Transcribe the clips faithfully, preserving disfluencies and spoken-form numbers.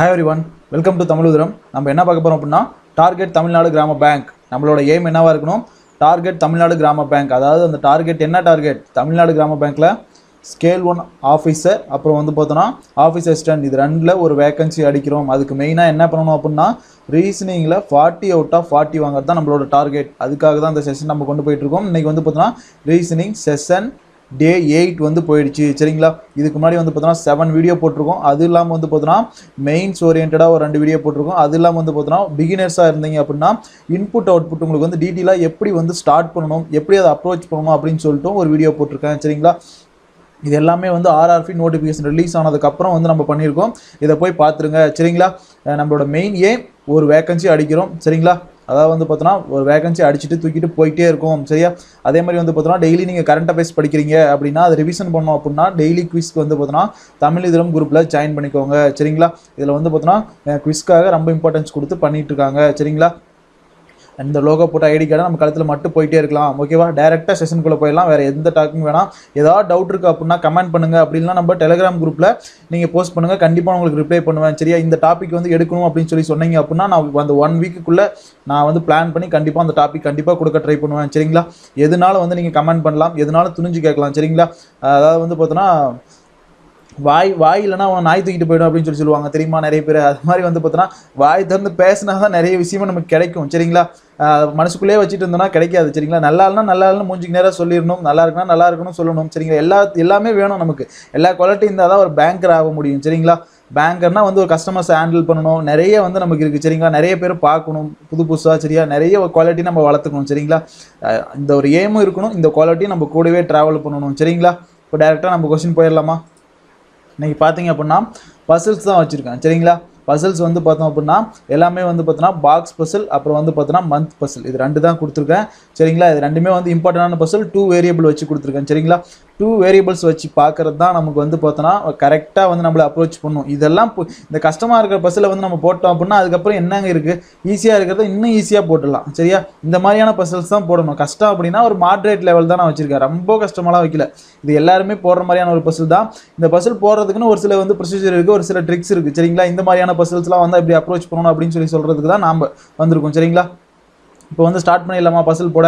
Hi everyone, welcome to Tamil Nadu Grama. நம்ம என்ன பார்க்க போறோம் அப்படினா டார்கெட் தமிழ்நாடு கிராம பேங்க். நம்மளோட எய்ம் என்னவா இருக்கணும்? டார்கெட் தமிழ்நாடு கிராம பேங்க். அதாவது அந்த டார்கெட் என்ன டார்கெட்? தமிழ்நாடு கிராம பேங்க்ல ஸ்கேல் ஒன் ஆஃபீஸர் அப்புறம் வந்து பார்த்தோன்னா ஆஃபீஸ் அசிஸ்டன்ட் இது ரெண்டில் ஒரு வேகன்சி அடிக்கிறோம். அதுக்கு மெயினாக என்ன பண்ணணும் அப்படின்னா ரீசனிங்கில் ஃபார்ட்டி அவுட் ஆஃப் ஃபார்ட்டி வாங்கிறது தான் நம்மளோட டார்கெட். அதுக்காக தான் அந்த செஷன் நம்ம கொண்டு போயிட்டுருக்கோம். இன்றைக்கி வந்து பார்த்தோன்னா ரீசனிங் செஷன் டே எயிட் வந்து போயிடுச்சு. சரிங்களா, இதுக்கு முன்னாடி வந்து பார்த்தோன்னா செவன் வீடியோ போட்டிருக்கோம். அது இல்லாமல் வந்து பார்த்தோன்னா மெயின்ஸ் ஓரியன்டாக ஒரு ரெண்டு வீடியோ போட்டிருக்கோம். அது இல்லாமல் வந்து பார்த்தோன்னா பிகினர்ஸாக இருந்தீங்க அப்படின்னா இன்புட் அவுட்புட் உங்களுக்கு வந்து டீட்டெயிலாக எப்படி வந்து ஸ்டார்ட் பண்ணணும், எப்படி அதை அப்ரோச் பண்ணணும் அப்படின்னு சொல்லிட்டு ஒரு வீடியோ போட்டிருக்கேன். சரிங்களா, இது எல்லாமே வந்து ஆர்ஆர்பி நோட்டிஃபிகேஷன் ரிலீஸ் ஆனதுக்கப்புறம் வந்து நம்ம பண்ணியிருக்கோம். இதை போய் பார்த்துருங்க. சரிங்களா, நம்மளோட மெயின் ஏம் ஒரு வேகன்சி அடிக்கிறோம். சரிங்களா, அதாவது வந்து பார்த்தோன்னா ஒரு வேகன்சி அடிச்சுட்டு தூக்கிட்டு போயிட்டே இருக்கும். சரியா, அதே மாதிரி வந்து பார்த்தோன்னா டெய்லி நீங்கள் கரண்ட் அஃபேர்ஸ் படிக்கிறீங்க அப்படின்னா அது ரிவிஷன் பண்ணோம் அப்படின்னா டெய்லி குவிஸ்க்கு வந்து பார்த்தோன்னா தமிழ் இதழம் குரூப்பில் ஜாயின் பண்ணிக்கோங்க. சரிங்களா, இதில் வந்து பார்த்தோன்னா குவிஸ்க்காக ரொம்ப இம்பார்ட்டன்ஸ் கொடுத்து பண்ணிகிட்டு இருக்காங்க. சரிங்களா, இந்த லோகோ போட்ட ஐடி கார்டை நம்ம கழுத்தில் மட்டும் போயிட்டே இருக்கலாம். ஓகேவா, டேரெக்டாக செஷனுக்குள்ளே போயிடலாம். வேறு எந்த டாக்குமே வேணாம். ஏதாவது டவுட் இருக்குது அப்படின்னா கமெண்ட் பண்ணுங்கள். அப்படின்னா நம்ம டெலிகிராம் குரூப்பில் நீங்கள் போஸ்ட் பண்ணுங்கள், கண்டிப்பாக உங்களுக்கு ரிப்ளை பண்ணுவேன். சரியா, இந்த டாபிக் வந்து எடுக்கணும் அப்படின்னு சொல்லி சொன்னீங்க அப்படின்னா நான் அந்த ஒன் வீக்குக்குள்ளே நான் வந்து பிளான் பண்ணி கண்டிப்பாக அந்த டாபிக் கண்டிப்பாக கொடுக்க ட்ரை பண்ணுவேன். சரிங்களா, எதுனாலும் வந்து நீங்கள் கமெண்ட் பண்ணலாம், எதுனாலும் துணிஞ்சு கேட்கலாம். சரிங்களா, அதாவது வந்து பார்த்தோன்னா வாய் வாய் இல்லைனா அவன் நாய் தூக்கிட்டு போய்டும் அப்படின்னு சொல்லி சொல்லுவாங்க தெரியுமா நிறைய பேர். அது மாதிரி வந்து பார்த்தோன்னா வாய் திறந்து பேசினா தான் நிறைய விஷயமா நமக்கு கிடைக்கும். சரிங்களா, மனசுக்குள்ளே வச்சுட்டு இருந்தோம்னா கிடைக்காது. சரிங்களா, நல்லா இல்லைனா நல்லா இல்லைன்னு மூஞ்சிக்கு நேராக சொல்லிடணும், நல்லா இருக்குன்னா நல்லா இருக்கணும் சொல்லணும். சரிங்களா, எல்லா எல்லாமே வேணும் நமக்கு. எல்லா குவாலிட்டி இருந்தால் தான் ஒரு பேங்கர் ஆக முடியும். சரிங்களா, பேங்கர்னால் வந்து ஒரு கஸ்டமர்ஸை ஹேண்டில் பண்ணணும், நிறைய வந்து நமக்கு இருக்குது. சரிங்களா, நிறைய பேர் பார்க்கணும் புது புதுசாக. சரியா, நிறைய குவாலிட்டி நம்ம வளர்த்துக்கணும். சரிங்களா, இந்த ஒரு எய்மும் இருக்கணும், இந்த குவாலிட்டியும் நம்ம கூடவே ட்ராவல் பண்ணணும். சரிங்களா, இப்போ டேரெக்டாக நம்ம கொஸ்டின் போயிடலாமா? இன்றைக்கி பார்த்தீங்க அப்படின்னா பசில்ஸ் தான் வச்சுருக்கேன். சரிங்களா, பசில்ஸ் வந்து பார்த்தோம் அப்படின்னா எல்லாமே வந்து பார்த்தோன்னா பாக்ஸ் பசில் அப்புறம் வந்து பார்த்தோன்னா மந்த் பசில் இது ரெண்டு தான் கொடுத்துருக்கேன். சரிங்களா, இது ரெண்டுமே வந்து இம்பார்ட்டண்டான பசில். டூ வேரியபிள் வச்சு கொடுத்துருக்கேன். சரிங்களா, டூ வேரியபிள்ஸ் வச்சு பார்க்குறது தான் நமக்கு வந்து பார்த்தோன்னா கரெக்டாக வந்து நம்மளை அப்ரோச் பண்ணும். இதெல்லாம் இந்த கஷ்டமாக இருக்கிற பசில் வந்து நம்ம போட்டோம் அப்படின்னா அதுக்கப்புறம் என்னங்க இருக்குது, ஈஸியாக இருக்கிறத இன்னும் ஈஸியாக போட்டுடலாம். சரியா, இந்த மாதிரியான பசில்ஸ் தான் போடணும். கஷ்டம் அப்படின்னா ஒரு மாட்ரேட் லெவல் தான் நான் வச்சுருக்கேன், ரொம்ப கஷ்டமாலாம் வைக்கல. இது எல்லாருமே போடுற மாதிரியான ஒரு பசில் தான். இந்த பசில் போடுறதுக்குன்னு ஒரு சில வந்து ப்ரொசீஜர் இருக்குது, ஒரு சில ட்ரிக்ஸ் இருக்குது. சரிங்களா, இந்த மாதிரியான பசில்ஸ்லாம் வந்து இப்படி அப்ரோச் பண்ணணும் அப்படின்னு சொல்லி சொல்கிறதுக்கு தான் நாம் வந்திருக்கோம். சரிங்களா, இப்போ வந்து ஸ்டார்ட் பண்ணிடலாமா பசில் போட?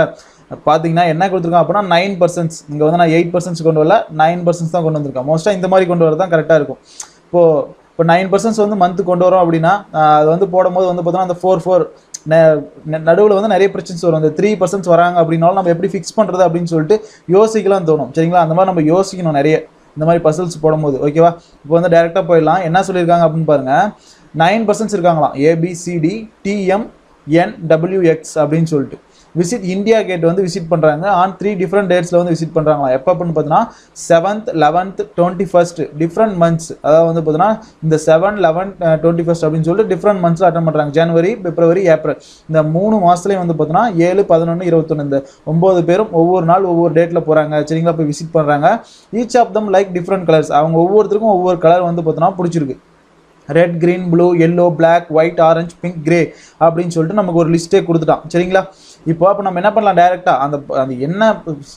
பார்த்தீங்கன்னா என்ன கொடுத்துருக்கோம் அப்படின்னா நைன் பர்சன்ட்ஸ் இங்கே வந்து நான் எயிட் பர்சன்ட்ஸ் கொண்டு வரல, நைன் பர்சன்ட்ஸ் தான் கொண்டு வந்திருக்கேன். மோஸ்ட்டாக இந்த மாதிரி கொண்டு வரதான் கரெக்டாக இருக்கும். இப்போது இப்போ நைன் பர்சன்ட்ஸ் வந்து மந்த்து கொண்டு வரோம் அப்படின்னா அது வந்து போடும்போது வந்து பார்த்தோன்னா அந்த ஃபோர் ஃபோர் நடுவில் வந்து நிறைய பிரச்சனைஸ் வரும். அந்த த்ரீ பர்சன்ட்ஸ் வராங்க அப்படின்னாலும் நம்ம எப்படி ஃபிக்ஸ் பண்ணுறது அப்படின்னு சொல்லிட்டு யோசிக்கலாம் தோணும். சரிங்களா, அந்த மாதிரி நம்ம யோசிக்கணும் நிறைய இந்த மாதிரி பசில்ஸ் போடும்போது. ஓகேவா, இப்போ வந்து டேரெக்டாக போயிடலாம். என்ன சொல்லியிருக்காங்க அப்படின்னு பாருங்கள், நைன் பர்சன்ட்ஸ் இருக்காங்களாம் ஏபிசிடி டிஎம் என் டபிள்யூஎக்ஸ் அப்படின்னு சொல்லிட்டு விசிட் இந்தியா கேட் வந்து விசிட் பண்ணுறாங்க. ஆன் த்ரீ டிஃப்ரெண்ட் டேட்ஸில் வந்து விசிட் பண்ணுறாங்களா. எப்போ அப்படின்னு பார்த்தோன்னா seventh eleventh twenty first different months. அதாவது வந்து பார்த்தோன்னா இந்த செவன் லெவன் டுவெண்ட்டி ஃபஸ்ட் அப்படின்னு சொல்லிட்டு டிஃப்ரெண்ட் மந்த்ஸில் அட்டன் பண்ணுறாங்க. ஜனவரி பிப்ரவரி ஏப்ரல் இந்த மூணு மாதத்துலேயும் வந்து பார்த்தோன்னா ஏழு பதினொன்று இருபத்தொன்று இந்த ஒம்பது பேரும் ஒவ்வொரு நாள் ஒவ்வொரு டேட்டில் போகிறாங்க. சரிங்களா, போய் விசிட் பண்ணுறாங்க. Each of them like different colours. அவங்க ஒவ்வொருத்தருக்கும் ஒவ்வொரு கலர் வந்து பார்த்தோன்னா பிடிச்சிருக்கு. Red green blue yellow black white orange pink grey அப்படின்னு சொல்லிட்டு நமக்கு ஒரு லிஸ்ட்டே கொடுத்துட்டான். சரிங்களா, இப்போ அப்போ நம்ம என்ன பண்ணலாம், டேரெக்டாக அந்த அந்த என்ன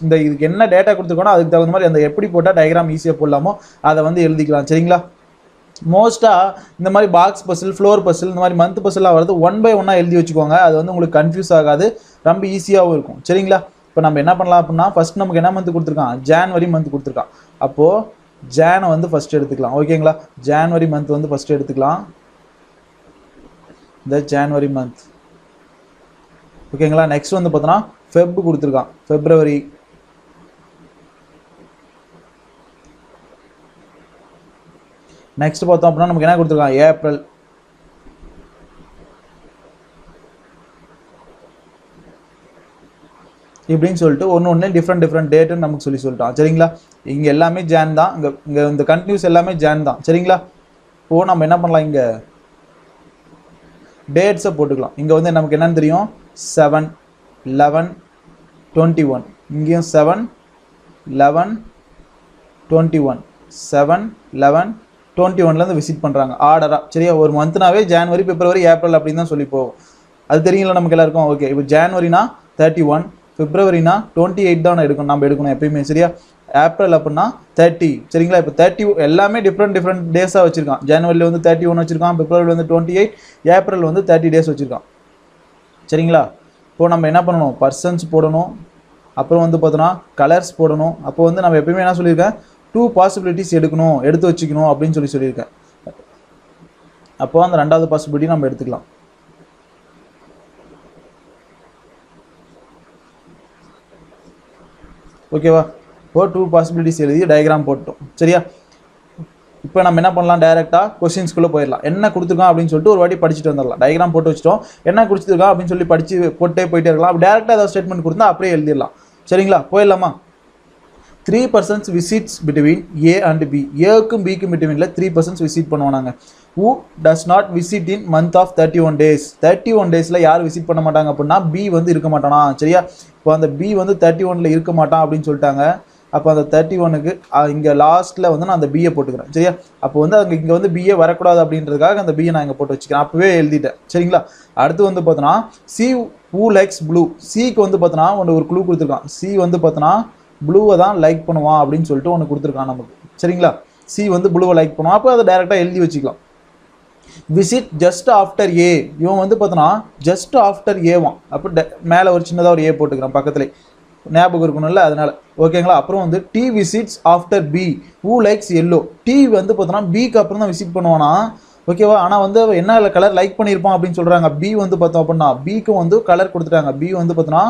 இந்த இதுக்கு என்ன டேட்டா கொடுத்துருக்கோன்னா அதுக்கு தகுந்த மாதிரி அந்த எப்படி போட்டால் டயக்ராம் ஈஸியாக போடலாமோ அதை வந்து எழுதிக்கலாம். சரிங்களா, மோஸ்ட்டாக இந்த மாதிரி பாக்ஸ் பசில் ஃப்ளோர் பசில் இந்த மாதிரி மந்த் பசிலாக வருது. ஒன் பை ஒன்னாக எழுதி வச்சுக்கோங்க, அது வந்து உங்களுக்கு கன்ஃபியூஸ் ஆகாது, ரொம்ப ஈஸியாகவும் இருக்கும். சரிங்களா, இப்போ நம்ம என்ன பண்ணலாம் அப்படின்னா ஃபஸ்ட் நமக்கு என்ன மந்த் கொடுத்துருக்கான், ஜான்வரி மந்த் கொடுத்துருக்கான். அப்போது ஜானை வந்து ஃபஸ்ட்டு எடுத்துக்கலாம். ஓகேங்களா, ஜான்வரி மந்த் வந்து ஃபஸ்ட்டு எடுத்துக்கலாம். இந்த ஜான்வரி மந்த் ஓகேங்களா. நெக்ஸ்ட் வந்து பார்த்தோன்னா ஃபெப் கொடுத்துருக்கான், ஃபெப்ரவரி. நெக்ஸ்ட் பார்த்தோம் அப்படின்னா நமக்கு என்ன கொடுத்துருக்கான், ஏப்ரல். இப்படின்னு சொல்லிட்டு ஒன்று ஒன்று டிஃப்ரெண்ட் டிஃப்ரெண்ட் டேட்டுன்னு நமக்கு சொல்லி சொல்லிட்டான். சரிங்களா, இங்கே எல்லாமே ஜான் தான். இங்கே இங்கே இந்த கண்டினியூஸ் எல்லாமே ஜான் தான். சரிங்களா, இப்போது நம்ம என்ன பண்ணலாம், இங்கே டேட்ஸை போட்டுக்கலாம். இங்கே வந்து நமக்கு என்னென்னு தெரியும், செவன் லெவன் டுவெண்ட்டி ஒன். இங்கேயும் seven eleven twenty one seven eleven twenty ஒன்லேருந்து விசிட் பண்ணுறாங்க ஆர்டராக. சரியா, ஒரு மந்த்னாவே ஜான்வரி பிப்ரவரி ஏப்ரல் அப்படின்னு தான் சொல்லி போவோம். அது தெரியல நமக்கு எல்லாருக்கும். ஓகே, இப்போ ஜான்வரினா தேர்ட்டி ஒன், பிப்ரவரினா டுவெண்ட்டி எயிட் தான் எடுக்கணும், நம்ம எடுக்கணும் எப்பயுமே. சரியா, April अपना thirty சரிங்களா இப்போ thirty எல்லாமே different different days ஆ வச்சிருக்கான் January ல வந்து thirty-one வச்சிருக்கான் February ல வந்து twenty-eight April ல வந்து thirty days வச்சிருக்கான் சரிங்களா இப்போ நம்ம என்ன பண்ணனும் percents போடணும் அப்புறம் வந்து பார்த்தோம்னா கலர்ஸ் போடணும் அப்போ வந்து நம்ம எப்பவுமே என்ன சொல்லிருக்கேன் two possibilities எடுக்கணும் எடுத்து வச்சுக்கணும் அப்படினு சொல்லி சொல்லிருக்கேன் அப்போ அந்த இரண்டாவது பாசிபிலிட்டி நம்ம எடுத்துக்கலாம் ஓகேவா இப்போ two possibilities எழுதி டயகிராம் போட்டோம் சரியா இப்போ நாம என்ன பண்ணலாம் டைரக்ட்டா क्वेश्चंस குள்ள போயிரலாம் என்ன கொடுத்திருக்கான் அப்படினு சொல்லிட்டு ஒரு வாட்டி படிச்சிட்டு வந்தறலாம் டயகிராம் போட்டு வச்சிட்டோம் என்ன கொடுத்திருக்கான் அப்படினு சொல்லி படிச்சி போட்டே போயிட்டே இருக்கலாம் அப்படி டைரக்ட்டா ஏதாவது ஸ்டேட்மென்ட் கொடுத்தா அப்படியே எழுதிரலாம் சரிங்களா போயிரலாமா three persons visits between A and B A க்கும் B க்கும் betweenல three persons visit பண்ணுவாங்க who does not visit in month of thirty-one days thirty-one daysல யார் விசிட் பண்ண மாட்டாங்க அப்படினா B வந்து இருக்க மாட்டானா சரியா இப்போ அந்த B வந்து thirty-one ல இருக்க மாட்டான் அப்படினு சொல்லிட்டாங்க அப்ப அந்த thirty-one க்கு இங்க லாஸ்ட்ல வந்து நான் அந்த B யை போட்டுக்கறேன் சரியா அப்ப வந்து அங்க இங்க வந்து B யை வர கூடாது அப்படின்றதுக்காக அந்த B யை நான் இங்க போட்டு வச்சிருக்கேன் அப்பவே எழுதிட்டேன் சரிங்களா அடுத்து வந்து பார்த்தனா C who likes blue C க்கு வந்து பார்த்தனா ஒரு க்ளூ கொடுத்திருக்கான் C வந்து பார்த்தனா ब्लूவை தான் லைக் பண்ணுவான் அப்படினு சொல்லிட்டு ஒன்னு கொடுத்திருக்கான் நமக்கு சரிங்களா C வந்து ப்ளூவை லைக் பண்ணுவான் அப்ப அத டைரக்ட்டா எழுதி வச்சிடலாம் விசிட் ஜஸ்ட் ஆஃப்டர் A இவன் வந்து பார்த்தனா ஜஸ்ட் ஆஃப்டர் A வா அப்ப மேல ஒரு சின்னதா ஒரு A போட்டுக்கறேன் பக்கத்துலயே ஞாபகம் இருக்கும்ல அதனால ஓகேங்களா அப்புறம் வந்து T visits after B who likes yellow T வந்து பார்த்தனா B க்கு அப்புறம் தான் விசிட் பண்ணுவானா ஓகேவா ஆனா வந்து என்ன கலர் லைக் பண்ணிருப்பான் அப்படினு சொல்றாங்க B வந்து பார்த்தா அப்படினா B க்கு வந்து கலர் கொடுத்துட்டாங்க B வந்து பார்த்தனா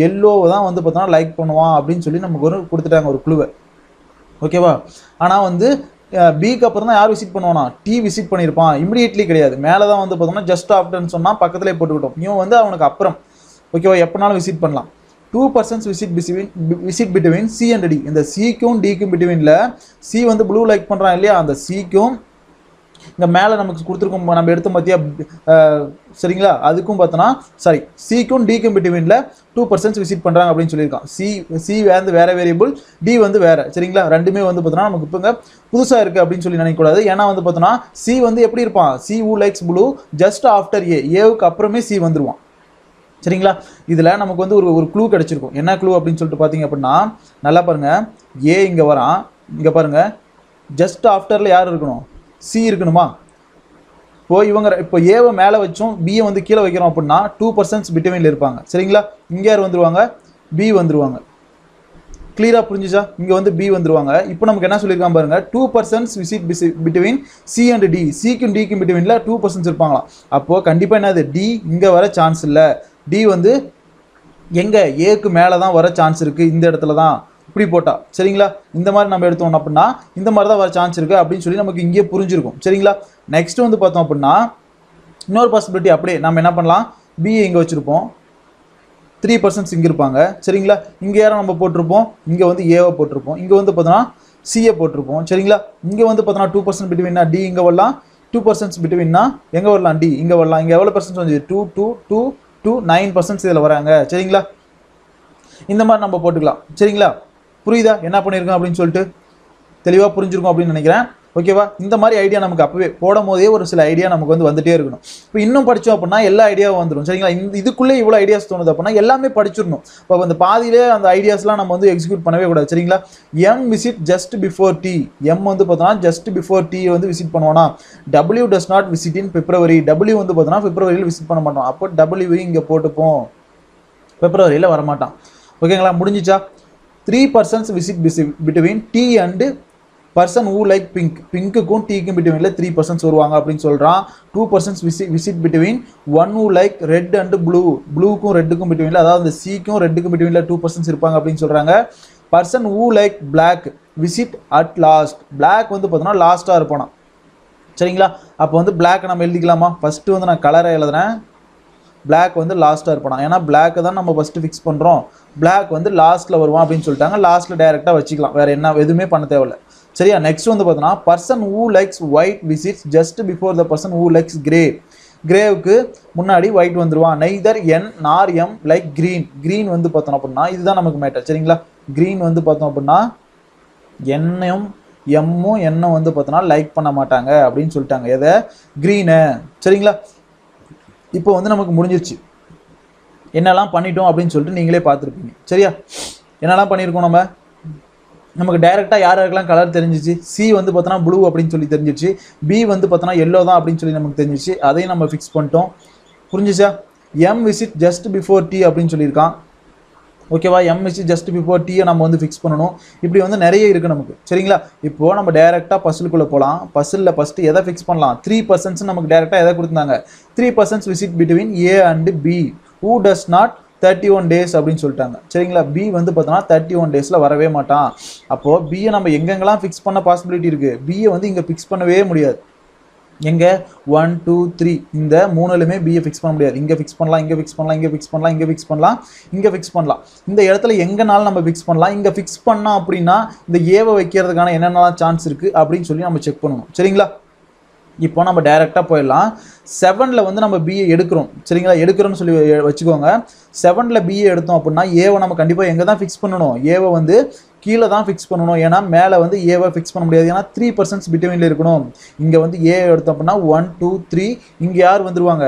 येलो தான் வந்து பார்த்தா லைக் பண்ணுவான் அப்படினு சொல்லி நமக்கு ஒரு கொடுத்துட்டாங்க ஒரு க்ளூவை ஓகேவா ஆனா வந்து B க்கு அப்புறம் தான் யார் விசிட் பண்ணுவானா T விசிட் பண்ணிருப்பான் இமிடியேட்லி கிடையாது மேல தான் வந்து பார்த்தோம்னா ஜஸ்ட் ஆஃப்டர்ன்னு சொன்னா பக்கத்துலயே போட்டுட்டோம் இவன் வந்து அவனுக்கு அப்புறம் ஓகேவா எப்பனாலும் விசிட் பண்ணலாம் two persons visit between visit between C and D இந்த C க்கும் D க்கும் betweenல C வந்து blue லைக் பண்றான் இல்லையா அந்த C க்கும் இந்த மேல நமக்கு கொடுத்திருக்கும் நம்ம எடுத்து மத்தியா சரிங்களா அதுக்கும் பார்த்தனா சாரி C க்கும் D க்கும் betweenல two percent விசிட் பண்றாங்க அப்படினு சொல்லிருக்கான் C C வந்து வேற வேரியபிள் D வந்து வேற சரிங்களா ரெண்டுமே வந்து பார்த்தனா நமக்கு இப்பங்க புதுசா இருக்கு அப்படினு சொல்லி நினைக்க கூடாது ஏனா வந்து பார்த்தனா C வந்து எப்படி இருப்பான் C who likes blue just after A A க்கு அப்புறமே C வந்துருவான் சரிங்களா இதுல நமக்கு வந்து ஒரு ஒரு க்ளூ கிடைச்சிருக்கும் என்ன க்ளூ அப்படினு சொல்லிட்டு பாத்தீங்க அப்படினா நல்லா பாருங்க A இங்க வரான் இங்க பாருங்க just afterல யார் இருக்கணும் C இருக்கணுமா இப்போ இவங்க இப்போ A வை மேல வச்சோம் B யை வந்து கீழ வைக்கிறோம் அப்படினா two percent betweenல இருப்பாங்க சரிங்களா இங்க யார் வந்துருவாங்க B வந்துருவாங்க கிளியரா புரிஞ்சுச்சா இங்க வந்து B வந்துருவாங்க இப்போ நமக்கு என்ன சொல்லிருக்காங்க பாருங்க two percent visit between C and D C க்கும் D க்கும் betweenல two percent இருப்பாங்களா அப்போ கண்டிப்பா என்னது D இங்க வர சான்ஸ் இல்ல D வந்து எங்க A க்கு மேல தான் வர சான்ஸ் இருக்கு இந்த இடத்துல தான் இப்படி போட்டா சரிங்களா இந்த மாதிரி நம்ம எடுத்தோம் அப்படினா இந்த மாதிரி தான் வர சான்ஸ் இருக்கு அப்படினு சொல்லி நமக்கு இங்கே புரிஞ்சிருக்கும் சரிங்களா நெக்ஸ்ட் வந்து பார்த்தோம் அப்படினா இன்னொரு பாசிபிலிட்டி அப்படியே நாம என்ன பண்ணலாம் B இங்க வச்சிருப்போம் three percent இங்க இருப்பாங்க சரிங்களா இங்க யாரை நம்ம போட்டுருப்போம் இங்க வந்து A வை போட்டுருப்போம் இங்க வந்து பார்த்தா C யை போட்டுருப்போம் சரிங்களா இங்க வந்து பார்த்தா two percent betweenனா D இங்க வரலாம் two percent betweenனா எங்க வரலாம் D இங்க வரலாம் இங்க எவ்வளவு percent வந்து two two two two nine percent இதல வராங்க சரிங்களா இந்த மாதிரி நம்ம போட்டுக்கலாம் சரிங்களா புரியுதா என்ன பண்ணிருக்கோம் அப்படினு சொல்லிட்டு தெளிவா புரிஞ்சிருக்கும் அப்படினு நினைக்கிறேன் ஓகேவா இந்த மாதிரி ஐடியா நமக்கு அப்பவே போடும்போதே ஒரு சில ஐடியா நமக்கு வந்து வந்துட்டே இருக்கணும் இப்போ இன்னும் படிச்சோம் அப்படினா எல்லா ஐடியாவும் வந்துரும் சரிங்களா இதுக்குள்ளே இவ்வளவு ஐடியாஸ் தோணுது அப்படினா எல்லாமே படிச்சிரணும் அப்ப அந்த பாதியிலே அந்த ஐடியாஸ்லாம் நம்ம வந்து எக்ஸிக்யூட் பண்ணவே கூடாது சரிங்களா M visit just before T M வந்து பார்த்தா just before T வந்து விசிட் பண்ணுவானா W does not visit in February W வந்து பார்த்தா Februaryல விசிட் பண்ண மாட்டான் அப்ப W இங்க போட்டுப்போம் Februaryல வர மாட்டான் ஓகேங்களா முடிஞ்சிச்சா three percent visit between T and person who like pink pink க்கும் T க்கும் betweenல three percent வருவாங்க அப்படினு சொல்றான் two percent visit visit between one who like red and blue blue க்கும் red க்கும் betweenல அதாவது அந்த C க்கும் red க்கும் betweenல two percent இருப்பாங்க அப்படினு சொல்றாங்க person who like black visit at last black வந்து பார்த்தா லாஸ்டா இருப்பானா சரிங்களா அப்ப வந்து black நாம எழுதிக்கலாமா first வந்து நான் கலரை எழுதுறேன் black வந்து லாஸ்டா இருப்பானா ஏனா black தான் நம்ம first fix பண்றோம் black வந்து லாஸ்ட்ல வருவான் அப்படினு சொல்லிட்டாங்க லாஸ்ட்ல டைரக்ட்டா வச்சிக்கலாம் வேற என்ன எதுமே பண்ண தேவையில்லை சரியா நெக்ஸ்ட் வந்து பார்த்தனா person who likes white visits just before the person who likes gray grayக்கு முன்னாடி white வந்துருவான் neither n nor m like green green வந்து பார்த்தோம் அப்படினா இதுதான் நமக்கு மேட்டர் சரிங்களா green வந்து பார்த்தோம் அப்படினா n m m n வந்து பார்த்தனா லைக் பண்ண மாட்டாங்க அப்படினு சொல்லிட்டாங்க எதை green சரிங்களா இப்போ வந்து நமக்கு முடிஞ்சிருச்சு என்னலாம் பண்ணிட்டோம் அப்படினு சொல்லிட்டு நீங்களே பாத்துருப்பீங்க சரியா என்னலாம் பண்ணிருக்கோம் நம்ம नमक डेरेक्टा यार कलर तेरी सी वो पातना ब्लू अब बी वो पातना यो अब नम्बर नम्बर फिक्स पड़ो புரிஞ்சுச்சா M visit just before T அப்படினு சொல்லிருக்கான் ஓகேவா M visit just before T நம்ம வந்து ஃபிக்ஸ் பண்ணனும் இப்படி வந்து நிறைய இருக்கு நமக்கு சரிங்களா இப்போ நம்ம டைரக்டா பசில் குள்ள போலாம் பசில்ல ஃபர்ஸ்ட் எதை ஃபிக்ஸ் பண்ணலாம் three percent நமக்கு டைரக்டா எதை கொடுத்தாங்க three percent visit between A and B who does not thirty-one days அப்படினு சொல்லிட்டாங்க சரிங்களா B வந்து பார்த்தா thirty-one daysல வரவே மாட்டான் அப்போ B நம்ம எங்கெங்கலாம் ஃபிக்ஸ் பண்ண பாசிபிலிட்டி இருக்கு B வந்து இங்க ஃபிக்ஸ் பண்ணவே முடியாது எங்க one two three இந்த மூணுலமே b ஃபிக்ஸ் பண்ண முடியாது இங்க ஃபிக்ஸ் பண்ணலாம் இங்க ஃபிக்ஸ் பண்ணலாம் இங்க ஃபிக்ஸ் பண்ணலாம் இங்க ஃபிக்ஸ் பண்ணலாம் இங்க ஃபிக்ஸ் பண்ணலாம் இந்த இடத்துல எங்கனால நம்ம ஃபிக்ஸ் பண்ணலாம் இங்க ஃபிக்ஸ் பண்ணா அப்படினா இந்த a வை வைக்கிறதுக்கான என்னென்னலாம் சான்ஸ் இருக்கு அப்படினு சொல்லி நம்ம செக் பண்ணனும் சரிங்களா இப்போ நம்ம டைரக்டா போய்லாம் seven ல வந்து நம்ம b ஐ எடுக்குறோம் சரிங்களா எடுக்குறோம்னு சொல்லி வெச்சுக்கோங்க seven ல b ஐ எடுத்தோம் அப்படினா a வை நம்ம கண்டிப்பா எங்க தான் ஃபிக்ஸ் பண்ணனும் a வை வந்து கீழ தான் ஃபிக்ஸ் பண்ணனும் ஏனா மேலே வந்து a வை ஃபிக்ஸ் பண்ண முடியாது ஏனா three percent बिटवीनல இருக்கணும் இங்க வந்து a எடுத்தோம் அப்படினா one two three இங்க யார் வந்துருவாங்க